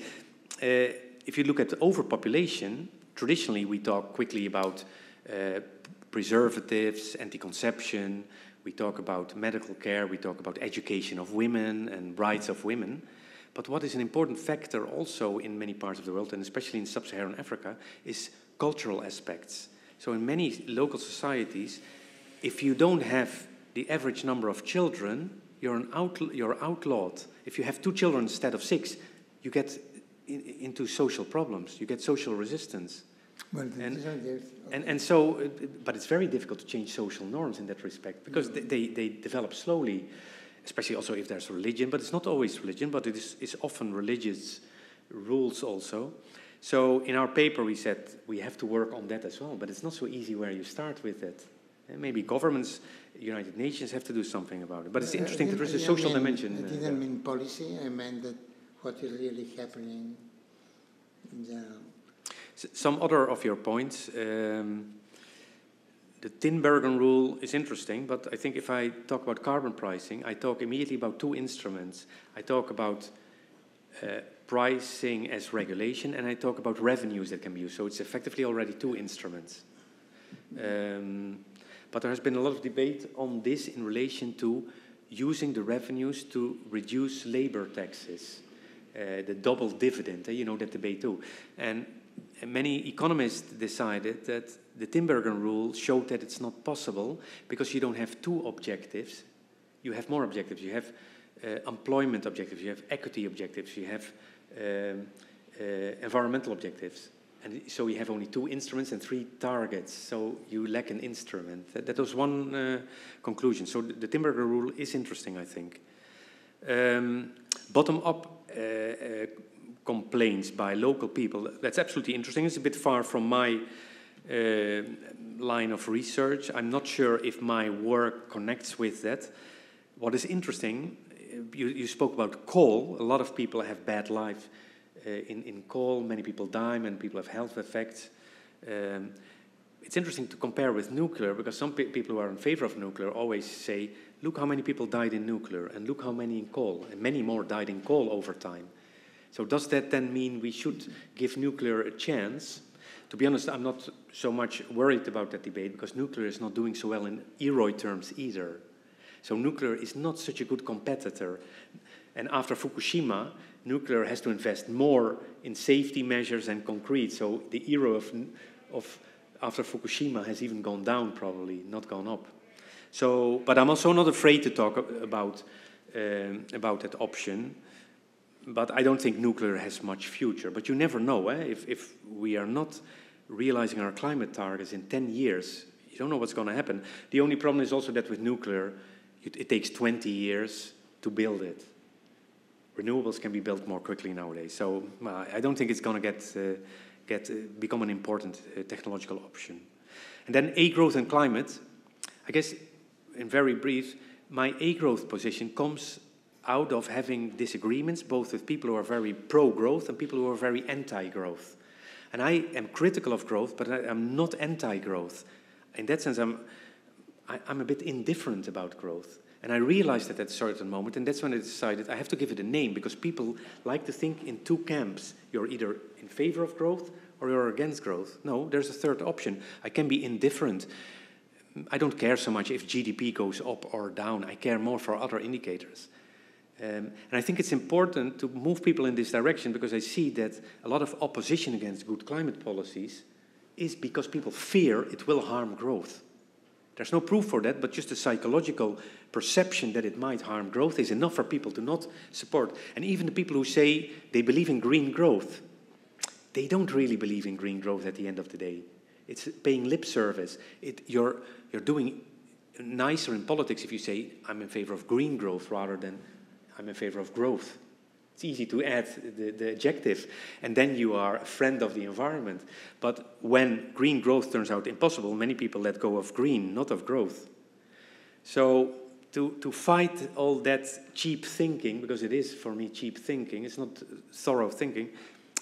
uh, if you look at overpopulation, traditionally we talk quickly about uh, preservatives, anti-conception. We talk about medical care. We talk about education of women and rights of women. But what is an important factor also in many parts of the world, and especially in sub-Saharan Africa, is cultural aspects. So in many local societies, if you don't have the average number of children, you're, an outl you're outlawed. If you have two children instead of six, you get in into social problems. You get social resistance. Well, and, okay. and, and so, but it's very difficult to change social norms in that respect, because mm-hmm. they, they develop slowly. Especially also if there's religion, but it's not always religion, but it is it's often religious rules also. So in our paper we said we have to work on that as well, but it's not so easy where you start with it. And maybe governments, United Nations have to do something about it. But it's interesting that there is a social dimension. I didn't mean policy, I meant that what is really happening in general. Some other of your points. Um, The Tinbergen rule is interesting, but I think if I talk about carbon pricing, I talk immediately about two instruments. I talk about uh, pricing as regulation, and I talk about revenues that can be used. So it's effectively already two instruments. Um, but there has been a lot of debate on this in relation to using the revenues to reduce labor taxes, uh, the double dividend. Uh, you know that debate too. And many economists decided that the Tinbergen rule showed that it's not possible because you don't have two objectives. You have more objectives. You have uh, employment objectives. You have equity objectives. You have um, uh, environmental objectives. And so you have only two instruments and three targets. So you lack an instrument. That, that was one uh, conclusion. So the, the Tinbergen rule is interesting, I think. Um, Bottom-up uh, uh, complaints by local people. That's absolutely interesting. It's a bit far from my Uh, line of research. I'm not sure if my work connects with that. What is interesting, you, you spoke about coal. A lot of people have bad life uh, in, in coal. Many people die, many people have health effects. Um, it's interesting to compare with nuclear, because some pe people who are in favor of nuclear always say, look how many people died in nuclear, and look how many in coal, and many more died in coal over time. So does that then mean we should give nuclear a chance? To be honest, I'm not so much worried about that debate, because nuclear is not doing so well in E R O I terms either. So nuclear is not such a good competitor. And after Fukushima, nuclear has to invest more in safety measures and concrete. So the E R O I of, of after Fukushima has even gone down probably, not gone up. So, but I'm also not afraid to talk about, um, about that option. But I don't think nuclear has much future. But you never know. Eh? If, if we are not realizing our climate targets in ten years, you don't know what's going to happen. The only problem is also that with nuclear, it, it takes twenty years to build it. Renewables can be built more quickly nowadays. So uh, I don't think it's going to get, uh, get uh, become an important uh, technological option. And then A-growth and climate. I guess, in very brief, my A-growth position comes out of having disagreements, both with people who are very pro-growth and people who are very anti-growth. And I am critical of growth, but I am not anti-growth. In that sense, I'm, I, I'm a bit indifferent about growth. And I realized that at a certain moment, and that's when I decided I have to give it a name, because people like to think in two camps. You're either in favor of growth or you're against growth. No, there's a third option. I can be indifferent. I don't care so much if G D P goes up or down. I care more for other indicators. Um, and I think it's important to move people in this direction, because I see that a lot of opposition against good climate policies is because people fear it will harm growth. There's no proof for that, but just the psychological perception that it might harm growth is enough for people to not support. And even the people who say they believe in green growth, they don't really believe in green growth at the end of the day. It's paying lip service. It, you're, you're doing nicer in politics if you say, I'm in favor of green growth rather than I'm in favor of growth. It's easy to add the, the adjective, and then you are a friend of the environment. But when green growth turns out impossible, many people let go of green, not of growth. So to, to fight all that cheap thinking, because it is for me cheap thinking, it's not thorough thinking,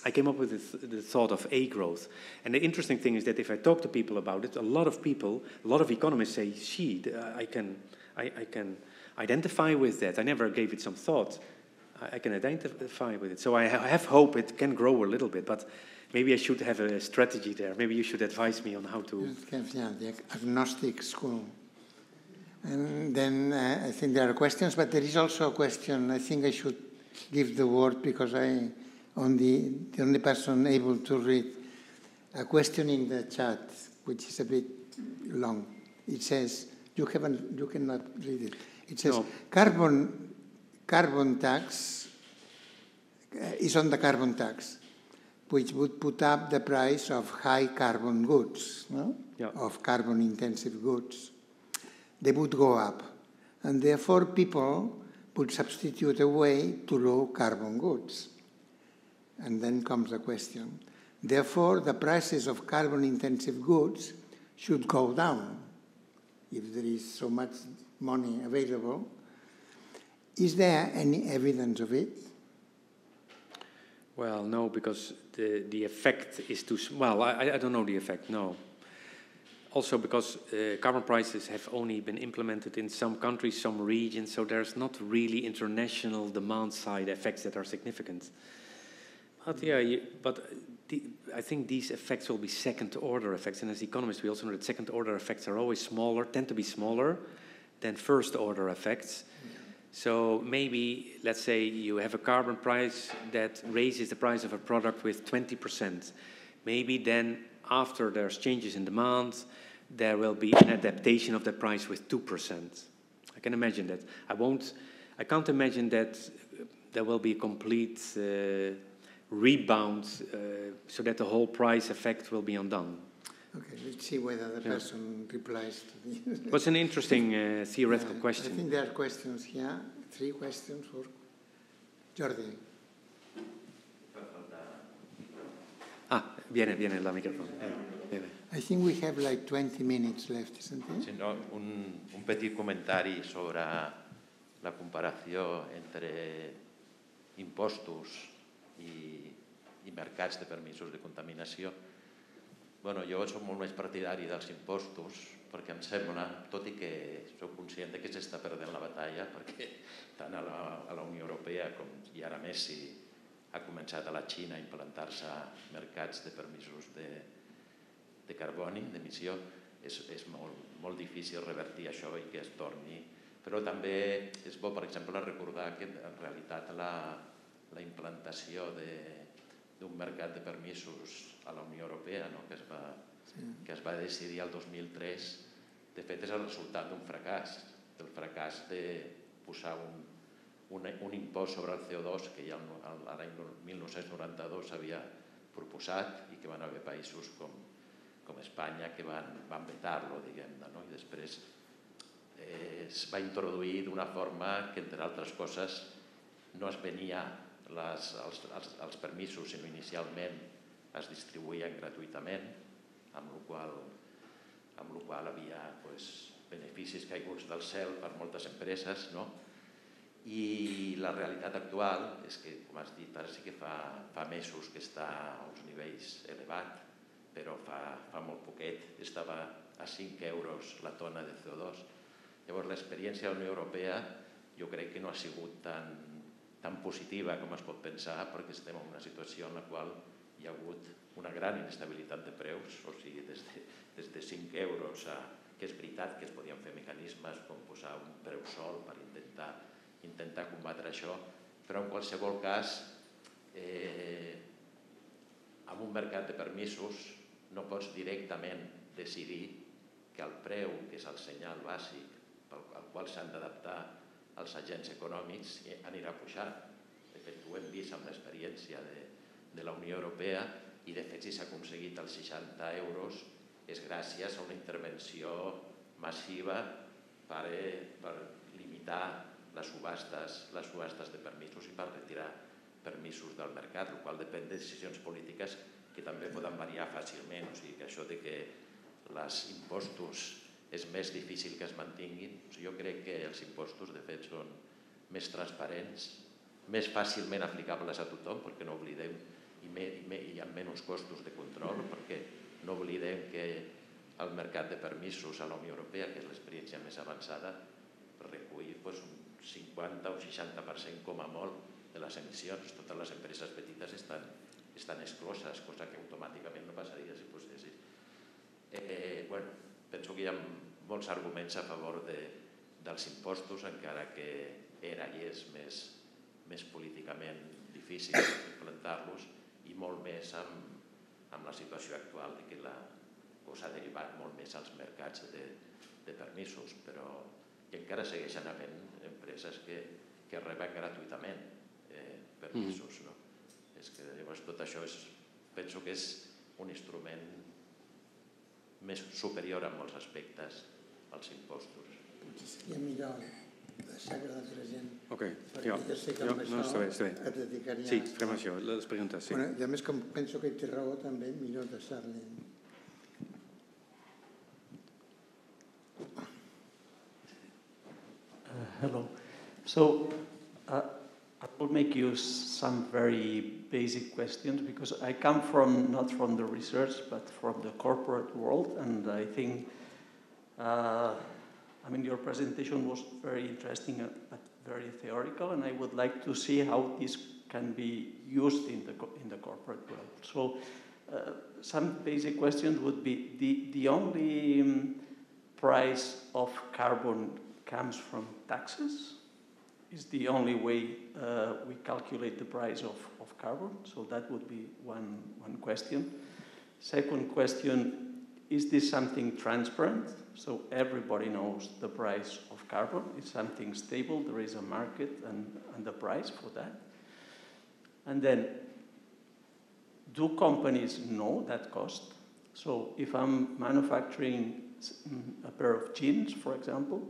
I came up with the, th the thought of A-growth. And the interesting thing is that if I talk to people about it, a lot of people, a lot of economists say, gee, I can, I, I can identify with that. I never gave it some thought. I, I can identify with it. So I ha have hope it can grow a little bit, but maybe I should have a strategy there. Maybe you should advise me on how to... You have, yeah, the agnostic school. And then uh, I think there are questions, but there is also a question. I think I should give the word, because I... On the, the only person able to read a question in the chat, which is a bit long. It says, you haven't, you cannot read it. It says, no. carbon, carbon tax uh, is on the carbon tax, which would put up the price of high carbon goods, no? Yeah. Of carbon intensive goods. They would go up. And therefore people would substitute away to low carbon goods. And then comes the question. Therefore, the prices of carbon-intensive goods should go down if there is so much money available. Is there any evidence of it? Well, no, because the, the effect is too small. Well, I, I don't know the effect, no. Also because uh, carbon prices have only been implemented in some countries, some regions, so there's not really international demand-side effects that are significant. But, yeah, you, but the, I think these effects will be second-order effects. And as economists, we also know that second-order effects are always smaller, tend to be smaller than first-order effects. Yeah. So maybe, let's say, you have a carbon price that raises the price of a product with twenty percent. Maybe then, after there's changes in demand, there will be an adaptation of the price with two percent. I can imagine that. I won't, I can't imagine that there will be a complete... Uh, rebound uh, so that the whole price effect will be undone. Okay, let's see whether the yeah. person replies to the... What's an interesting uh, theoretical yeah, question. I think there are questions here. Three questions for Jordi. Ah, viene, viene la microphone. Yeah. I think we have like twenty minutes left, isn't it? Sí, no, un, un petit comentari sobre la comparació entre impostos i, i mercats de permisos de contaminació. Jo sóc molt més partidari dels impostos perquè em sembla, tot i que sóc conscient que s'està perdent la batalla perquè tant a la Unió Europea com i ara més si ha començat a la Xina a implantar-se mercats de permisos de carboni, d'emissió, és molt difícil revertir això i que es torni. Però també és bo, per exemple, recordar que en realitat la implantació d'un mercat de permisos a la Unió Europea, que es va decidir el dos mil tres, de fet és el resultat d'un fracàs, del fracàs de posar un impost sobre el C O dos que ja l'any mil nou-cents noranta-dos s'havia proposat i que van haver països com Espanya que van vetar-lo, diguem-ne, i després es va introduir d'una forma que, entre altres coses, no es venia els permisos, sinó inicialment es distribuïen gratuïtament, amb la qual havia beneficis caiguts del cel per moltes empreses. I la realitat actual és que, com has dit, ara sí que fa mesos que està a uns nivells elevats, però fa molt poquet estava a cinc euros la tona de C O dos. Llavors, l'experiència de la Unió Europea jo crec que no ha sigut tan positiva com es pot pensar perquè estem en una situació en la qual hi ha hagut una gran inestabilitat de preus, o sigui, des de cinc euros, que és veritat que es podien fer mecanismes com posar un preu sol per intentar combatre això, però en qualsevol cas, amb un mercat de permisos no pots directament decidir que el preu, que és el senyal bàsic al qual s'han d'adaptar els agents econòmics, anirà pujant. De fet, ho hem vist amb l'experiència de la Unió Europea i, de fet, si s'ha aconseguit els seixanta euros és gràcies a una intervenció massiva per limitar les subhastes de permisos i per retirar permisos del mercat, el qual depèn de decisions polítiques que també poden variar fàcilment. O sigui que això de que els impostos és més difícil que es mantinguin, jo crec que els impostos, de fet, són més transparents, més fàcilment aplicables a tothom, perquè no oblidem, i amb menys costos de control, perquè no oblidem que el mercat de permisos a la Unió Europea, que és l'experiència més avançada, recull un cinquanta o seixanta per cent com a molt de les emissions. Totes les empreses petites estan excloses, cosa que automàticament no passaria si posessis. Penso que hi ha molts arguments a favor dels impostos, encara que era i és més políticament difícil implantar-los i molt més amb la situació actual que la cosa ha derivat molt més als mercats de permisos, però encara segueixen havent empreses que reben gratuïtament permisos. Tot això penso que és un instrument més superior en molts aspectes als impostos. Potser seria millor deixar-ho a altra gent. Ok, jo no està bé, està bé. Sí, fem això, les preguntes. I a més, com penso que té raó també, millor deixar-li. Hello. So, uh, I will make you some very basic questions because I come from, not from the research, but from the corporate world, and I think, uh, I mean, your presentation was very interesting, but very theoretical, and I would like to see how this can be used in the, in the corporate world. So, uh, some basic questions would be, the, the only um, price of carbon comes from taxes? Is the only way uh, we calculate the price of, of carbon? So that would be one, one question. Second question, is this something transparent? So everybody knows the price of carbon. It's something stable, there is a market and, and the price for that. And then, do companies know that cost? So if I'm manufacturing a pair of jeans, for example,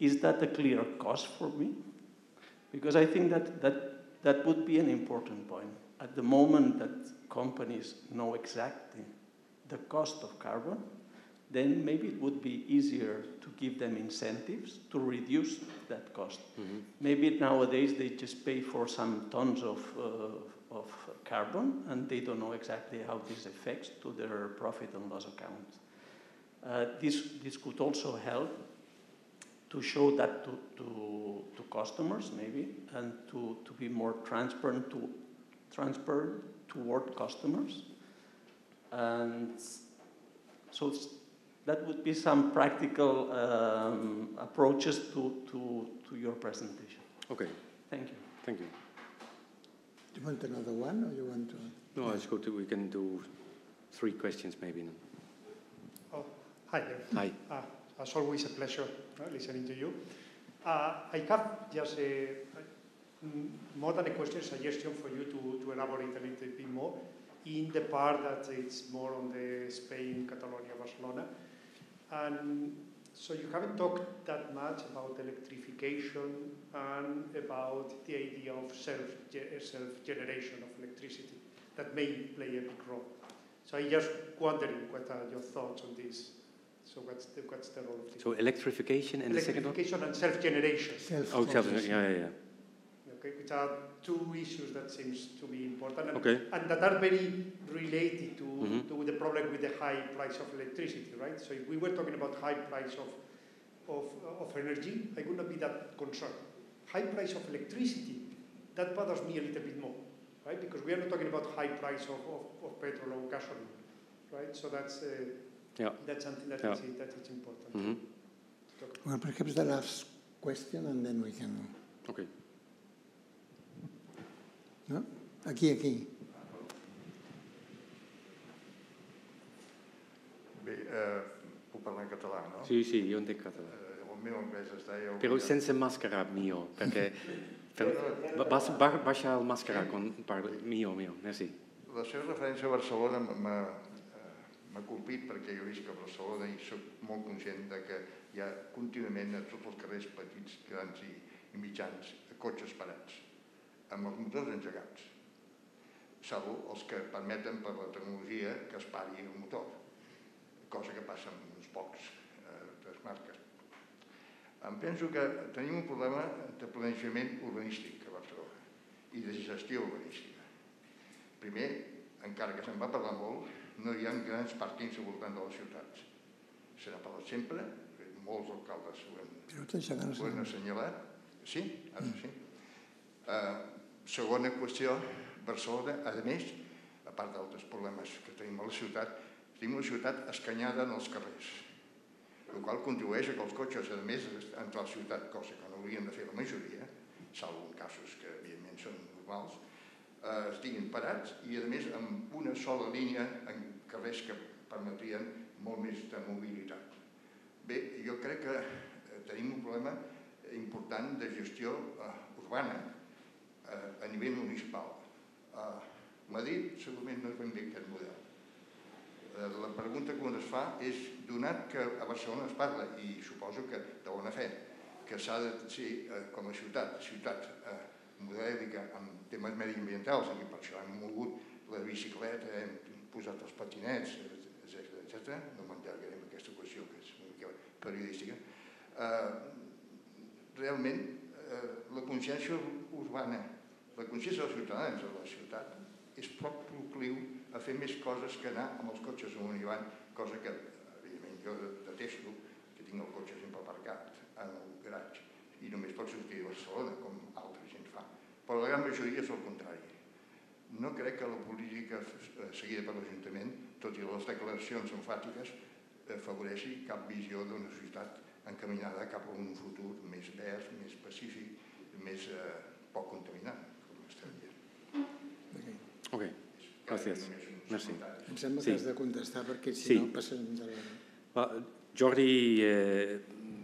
is that a clear cost for me? Because I think that, that that would be an important point. At the moment that companies know exactly the cost of carbon, then maybe it would be easier to give them incentives to reduce that cost. Mm-hmm. Maybe nowadays they just pay for some tons of, uh, of carbon, and they don't know exactly how this affects to their profit and loss account. Uh, this, this could also help to show that to, to, to customers, maybe, and to, to be more transparent, to, transparent toward customers. And so that would be some practical um, approaches to, to, to your presentation. Okay. Thank you. Thank you. Do you want another one, or you want to? No, let's go to, we can do three questions maybe. Oh, hi there. Hi. Uh, as always, a pleasure uh, listening to you. Uh, I have just a, more than a question, suggestion for you to, to elaborate a little bit more in the part that it's more on the Spain, Catalonia, Barcelona. And so you haven't talked that much about electrification and about the idea of self, self-generation of electricity that may play a big role. So I'm just wondering what are your thoughts on this. So what's the, what's the role of this? So electrification and electrification the second one? Electrification and self-generation. Self oh, self-generation, yeah, yeah, yeah. Okay, which are two issues that seems to be important and, okay. and that are very related to, mm-hmm. to the problem with the high price of electricity, right? So if we were talking about high price of, of, of energy, I would not be that concerned. High price of electricity, that bothers me a little bit more, right? Because we are not talking about high price of, of, of petrol or gasoline, right? So that's, uh, yeah. that's something that, yeah. is, that is important. Mm-hmm. Well, perhaps the last question and then we can... Okay. No? Aquí, aquí. Bé, eh, puc parlar en català, no? Sí, sí, jo entenc català. Eh, el meu anglès es deia... Però sense màscara, millor, perquè... per, vas, va baixar el màscara quan parla, millor, millor, merci. La seva referència a Barcelona m'ha colpit perquè jo visc a Barcelona i soc molt conscient que hi ha contínuament a tots els carrers petits, grans i, i mitjans cotxes parats, amb els motors engegats, salvo els que permeten per la tecnologia que es pari el motor, cosa que passa amb uns pocs altres marques. Em penso que tenim un problema de planejament urbanístic a Barcelona i de gestió urbanística. Primer, encara que se'n va parlar molt, no hi ha grans pàrquings al voltant de les ciutats. Se n'ha parlat sempre, molts alcaldes ho han assenyalat. Sí, ara sí. Segona qüestió, Barcelona, a més, a part d'altres problemes que tenim a la ciutat, tenim una ciutat escanyada en els carrers, el qual contribueix a que els cotxes, a més, entrar a la ciutat, cosa que no haurien de fer la majoria, salvo en casos que, evidentment, són normals, estiguin parats i, a més, amb una sola línia en carrers que permetrien molt més de mobilitat. Bé, jo crec que tenim un problema important de gestió urbana a nivell municipal. Madrid segurament no és ben bé aquest model. La pregunta que es fa és, donat que a Barcelona es parla, i suposo que de bona fe, que s'ha de ser com a ciutat, ciutat modèlica en temes mediambientals, i per això hem mogut la bicicleta, hem posat els patinets, etcètera. No m'enllargarem aquesta qüestió que és una mica periodística. Realment, la consciència urbana, la consciència dels ciutadans de la ciutat és poc procliu a fer més coses que anar amb els cotxes amunt i avall, cosa que, evidentment, jo detesto, que tinc el cotxe sempre aparcat en el garatge i només pot sortir de Barcelona, com altra gent fa. Però la gran majoria és el contrari. No crec que la política seguida per l'Ajuntament, tot i les declaracions enfàtiques, favoreixi cap visió d'una societat encaminada cap a un futur més verd, més pacífic, més poc contaminant, com estem dient. Ok, gràcies. Em sembla que has de contestar perquè si no passem de la... Jordi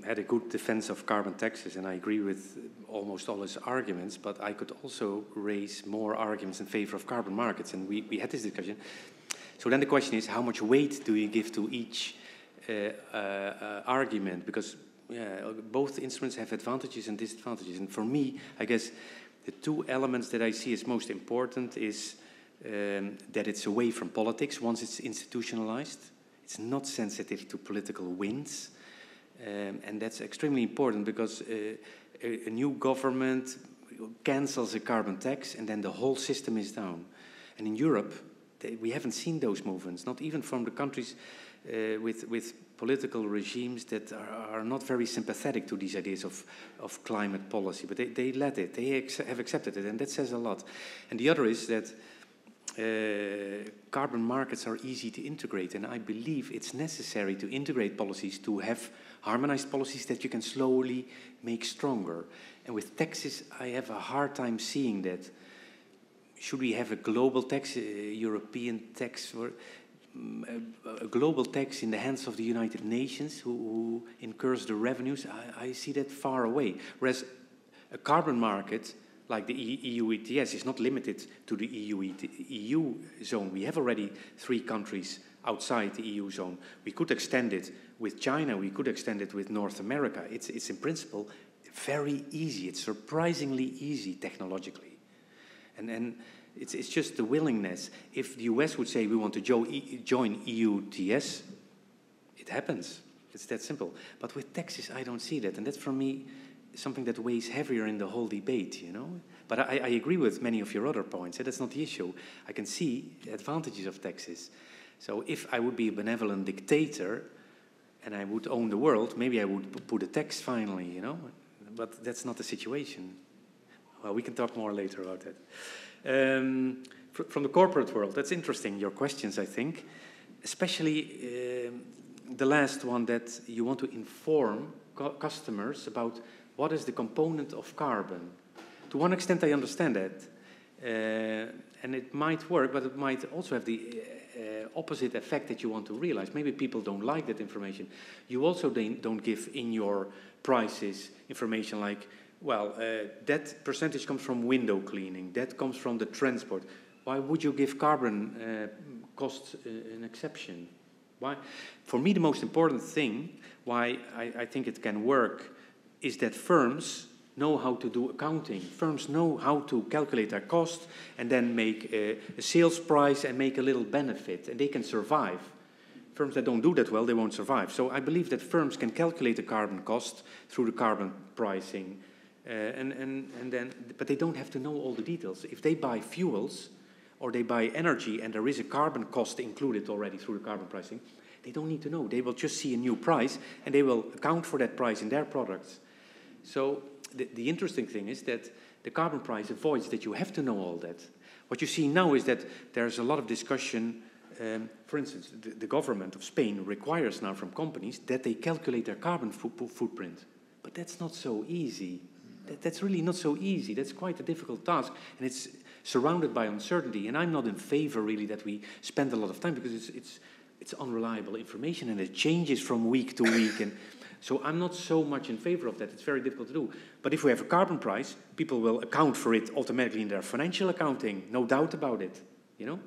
had a good defense of carbon taxes and I agree with almost all his arguments, but I could also raise more arguments in favor of carbon markets, and we, we had this discussion. So then the question is, how much weight do you give to each Uh, uh, uh, argument, because yeah, both instruments have advantages and disadvantages, and for me, I guess the two elements that I see as most important is um, that it's away from politics. Once it's institutionalized, it's not sensitive to political winds, um, and that's extremely important because uh, a, a new government cancels the carbon tax, and then the whole system is down. And in Europe, they, we haven't seen those movements, not even from the countries uh, with, with political regimes that are, are not very sympathetic to these ideas of, of climate policy. But they, they let it, they ex have accepted it, and that says a lot. And the other is that uh, carbon markets are easy to integrate, and I believe it's necessary to integrate policies, to have harmonized policies that you can slowly make stronger. And with taxes, I have a hard time seeing that. Should we have a global tax, a European tax, or a global tax in the hands of the United Nations, who, who incurs the revenues? I, I see that far away. Whereas a carbon market like the E U E T S is not limited to the E U, E U zone. We have already three countries outside the E U zone. We could extend it with China. We could extend it with North America. It's, it's in principle very easy. It's surprisingly easy technologically. And, and it's, it's just the willingness. If the U S would say we want to jo e join E U T S, it happens. It's that simple. But with taxes, I don't see that. And that's, for me, something that weighs heavier in the whole debate, you know? But I, I agree with many of your other points. That's not the issue. I can see the advantages of taxes. So if I would be a benevolent dictator and I would own the world, maybe I would put a tax finally, you know? But that's not the situation. Well, we can talk more later about that. Um, fr from the corporate world, that's interesting, your questions, I think. Especially um, the last one, that you want to inform co customers about what is the component of carbon. To one extent, I understand that. Uh, and it might work, but it might also have the uh, opposite effect that you want to realize. Maybe people don't like that information. You also don't give in your prices information like, well, uh, that percentage comes from window cleaning, that comes from the transport. Why would you give carbon uh, costs uh, an exception? Why? For me, the most important thing, why I, I think it can work, is that firms know how to do accounting. Firms know how to calculate their cost and then make a, a sales price and make a little benefit, and they can survive. Firms that don't do that well, they won't survive. So I believe that firms can calculate the carbon cost through the carbon pricing. Uh, and, and, and then, but they don't have to know all the details. If they buy fuels or they buy energy and there is a carbon cost included already through the carbon pricing, they don't need to know. They will just see a new price and they will account for that price in their products. So the, the interesting thing is that the carbon price avoids that you have to know all that. What you see now is that there's a lot of discussion. Um, for instance, the, the government of Spain requires now from companies that they calculate their carbon fo footprint. But that's not so easy. That's really not so easy. That's quite a difficult task, and it's surrounded by uncertainty. And I'm not in favor, really, that we spend a lot of time, because it's it's, it's unreliable information, and it changes from week to week. And so I'm not so much in favor of that. It's very difficult to do. But if we have a carbon price, people will account for it automatically in their financial accounting. No doubt about it, you know?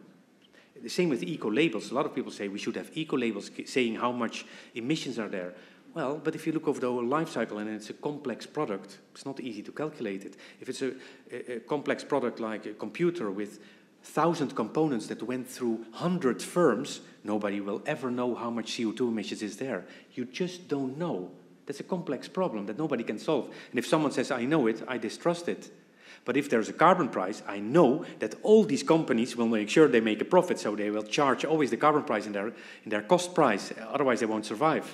The same with eco-labels. A lot of people say we should have eco-labels saying how much emissions are there. Well, but if you look over the whole life cycle and it's a complex product, it's not easy to calculate it. If it's a, a, a complex product like a computer with one thousand components that went through one hundred firms, nobody will ever know how much C O two emissions is there. You just don't know. That's a complex problem that nobody can solve. And if someone says, I know it, I distrust it. But if there's a carbon price, I know that all these companies will make sure they make a profit, so they will charge always the carbon price in their, in their cost price. Otherwise, they won't survive.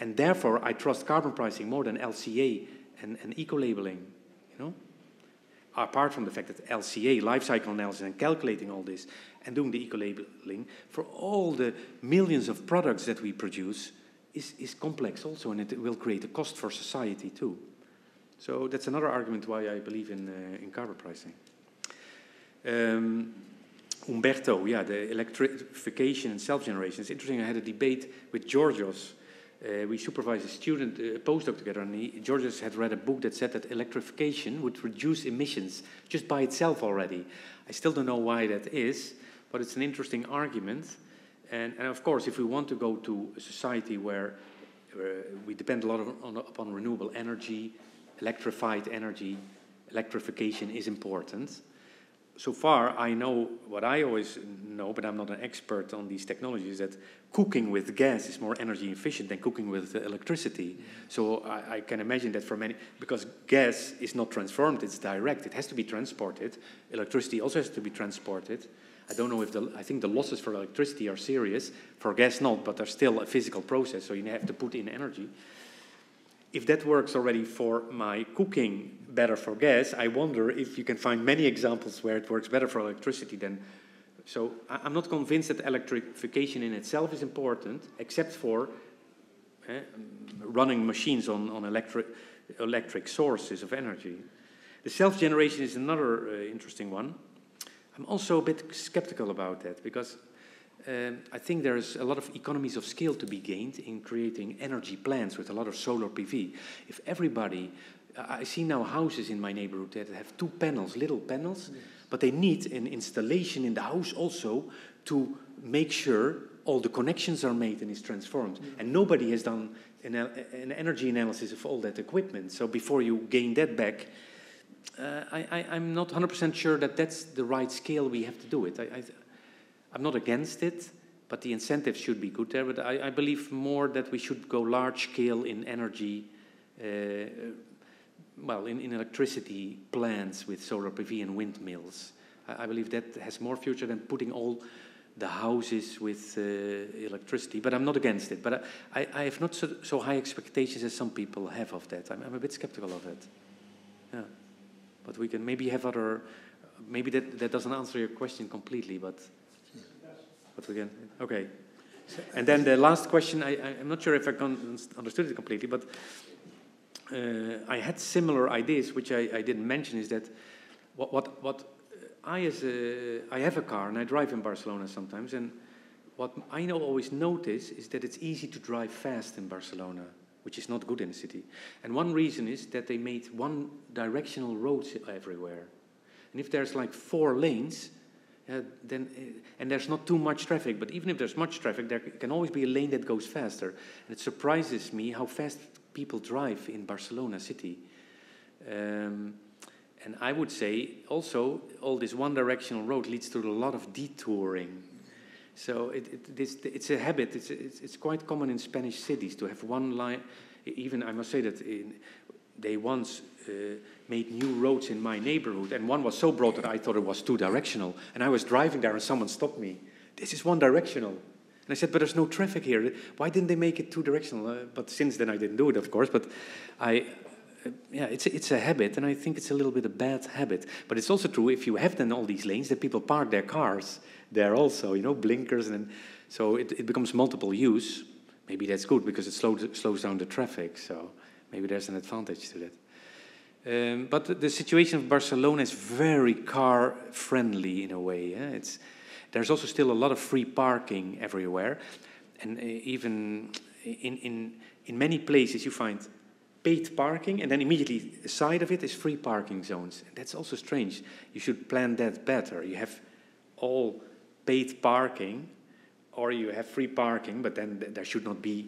And therefore, I trust carbon pricing more than L C A and, and eco-labeling, you know? Apart from the fact that L C A, life cycle analysis, and calculating all this, and doing the eco-labeling, for all the millions of products that we produce, is, is complex also, and it will create a cost for society too. So that's another argument why I believe in, uh, in carbon pricing. Um, Umberto, yeah, the electrification and self-generation. It's interesting, I had a debate with Giorgos. Uh, we supervised a student, a postdoc together, and he, Georges had read a book that said that electrification would reduce emissions just by itself already. I still don't know why that is, but it's an interesting argument. And, and of course, if we want to go to a society where uh, we depend a lot on, on, upon renewable energy, electrified energy, electrification is important. so far I know what I always know, but I'm not an expert on these technologies, that cooking with gas is more energy efficient than cooking with electricity. So I, I can imagine that for many, because gas is not transformed, it's direct. It has to be transported. Electricity also has to be transported. I don't know if the, I think the losses for electricity are serious, for gas not, but they're still a physical process, so you have to put in energy. If that works already for my cooking better for gas, I wonder if you can find many examples where it works better for electricity than. So I'm not convinced that electrification in itself is important, except for eh, running machines on, on electric, electric sources of energy. The self-generation is another uh, interesting one. I'm also a bit skeptical about that, because um, I think there's a lot of economies of scale to be gained in creating energy plants with a lot of solar P V. If everybody, uh, I see now houses in my neighborhood that have two panels, little panels, yes. But they need an installation in the house also to make sure all the connections are made and is transformed. Yes. And nobody has done an, an energy analysis of all that equipment. So before you gain that back, Uh, I, I, I'm not one hundred percent sure that that's the right scale we have to do it. I, I, I'm not against it, but the incentives should be good there. But I, I believe more that we should go large scale in energy, uh, well, in, in electricity plants with solar P V and windmills. I, I believe that has more future than putting all the houses with uh, electricity. But I'm not against it. But I, I, I have not so, so high expectations as some people have of that. I'm, I'm a bit skeptical of that. Yeah. But we can maybe have other, maybe that, that doesn't answer your question completely, but, but we can, okay. And then the last question, I, I, I'm not sure if I understood it completely, but uh, I had similar ideas, which I, I didn't mention, is that what, what, what I, as a, I have a car and I drive in Barcelona sometimes, and what I know, always notice is that it's easy to drive fast in Barcelona, which is not good in the city. And one reason is that they made one-directional roads everywhere. And if there's like four lanes, uh, then uh, and there's not too much traffic, but even if there's much traffic, there can always be a lane that goes faster. And it surprises me how fast people drive in Barcelona city. Um, and I would say also, all this one-directional road leads to a lot of detouring. So it, it, this, it's a habit, it's, it's, it's quite common in Spanish cities to have one line. Even I must say that in, they once uh, made new roads in my neighborhood, and one was so broad that I thought it was two-directional. And I was driving there and someone stopped me. This is one-directional. And I said, but there's no traffic here. Why didn't they make it two-directional? Uh, but since then I didn't do it, of course. But I, uh, yeah, it's, it's a habit, and I think it's a little bit a bad habit. But it's also true, if you have then all these lanes, that people park their cars there also, you know, blinkers, and so it, it becomes multiple use. Maybe that's good because it slows, slows down the traffic, so maybe there's an advantage to that. Um, but the, the situation of Barcelona is very car-friendly in a way. Eh? It's, there's also still a lot of free parking everywhere, and uh, even in, in, in many places you find paid parking, and then immediately aside of it is free parking zones. That's also strange. You should plan that better. You have all paid parking, or you have free parking, but then th there should not be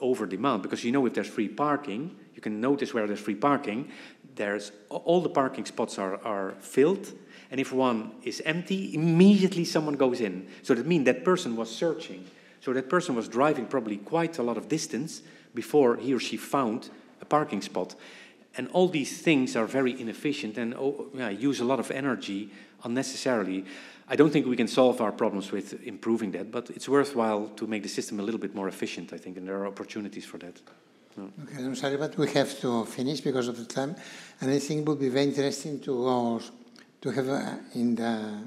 over demand, because you know if there's free parking, you can notice where there's free parking, there's all the parking spots are, are filled, and if one is empty, immediately someone goes in. So that means that person was searching. So that person was driving probably quite a lot of distance before he or she found a parking spot. And all these things are very inefficient and oh, yeah, use a lot of energy unnecessarily. I don't think we can solve our problems with improving that, but it's worthwhile to make the system a little bit more efficient, I think, and there are opportunities for that. No. Okay, I'm sorry, but we have to finish because of the time, and I think it would be very interesting to go, to have uh, in the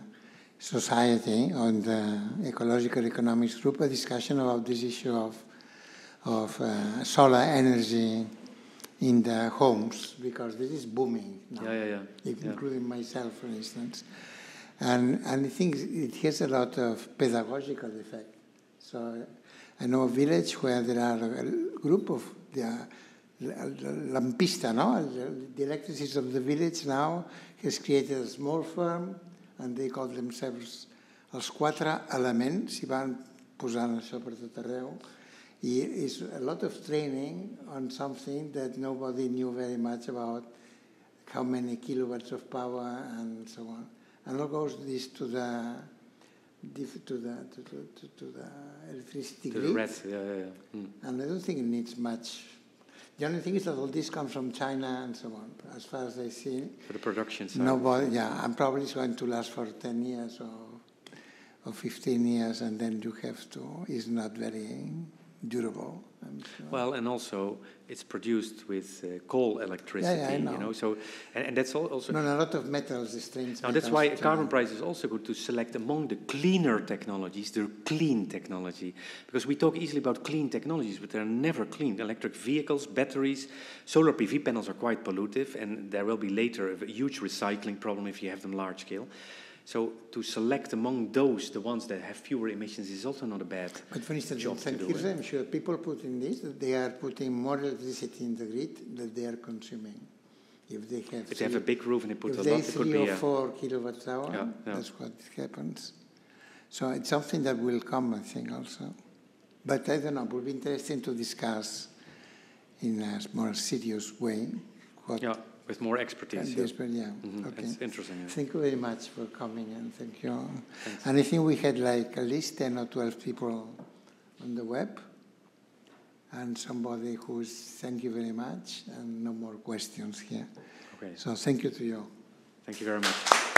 society, on the ecological economics group, a discussion about this issue of, of uh, solar energy in the homes, because this is booming now, yeah, yeah, yeah. including yeah. myself, for instance. And, and I think it has a lot of pedagogical effect. So I know a village where there are a group of the lampista, no? The electricity of the village now has created a small firm, and they call themselves els quatre elements, s'hi van posant això per tot arreu. I it's a lot of training on something that nobody knew very much about, how many kilowatts of power and so on. and now goes this to the to the to, to, to the electricity to grid. The rest, yeah, yeah, yeah. Mm. And I don't think it needs much. The only thing is that all this comes from China and so on. As far as I see, for the production side, nobody. Yeah, and probably it's going to last for ten years or or fifteen years, and then you have to. It's not very durable. Sure. Well, and also it's produced with uh, coal electricity, yeah, yeah, know. you know. So, and, and that's all, also. No, no, a lot of metals, the strange. Now that's why a carbon price is also good to select among the cleaner technologies, the clean technology, because we talk easily about clean technologies, but they're never clean. Electric vehicles, batteries, solar P V panels are quite pollutive, and there will be later a huge recycling problem if you have them large scale. So to select among those, the ones that have fewer emissions, is also not a bad job to do. But for instance, in Saint Kitts, I'm sure people put in this, that they are putting more electricity in the grid than they are consuming. If they have, if they have a big roof and they put a lot, it could be three or four kilowatts hour, yeah, yeah. That's what happens. So it's something that will come, I think, also. But I don't know, it would be interesting to discuss in a more serious way what... Yeah. With more expertise. Yeah. Desperate, yeah. Mm-hmm. Okay. That's interesting. Yeah. Thank you very much for coming, and thank you. Thanks. And I think we had like at least ten or twelve people on the web, and somebody who's, thank you very much, and no more questions here. Okay. So thank you to you. Thank you very much.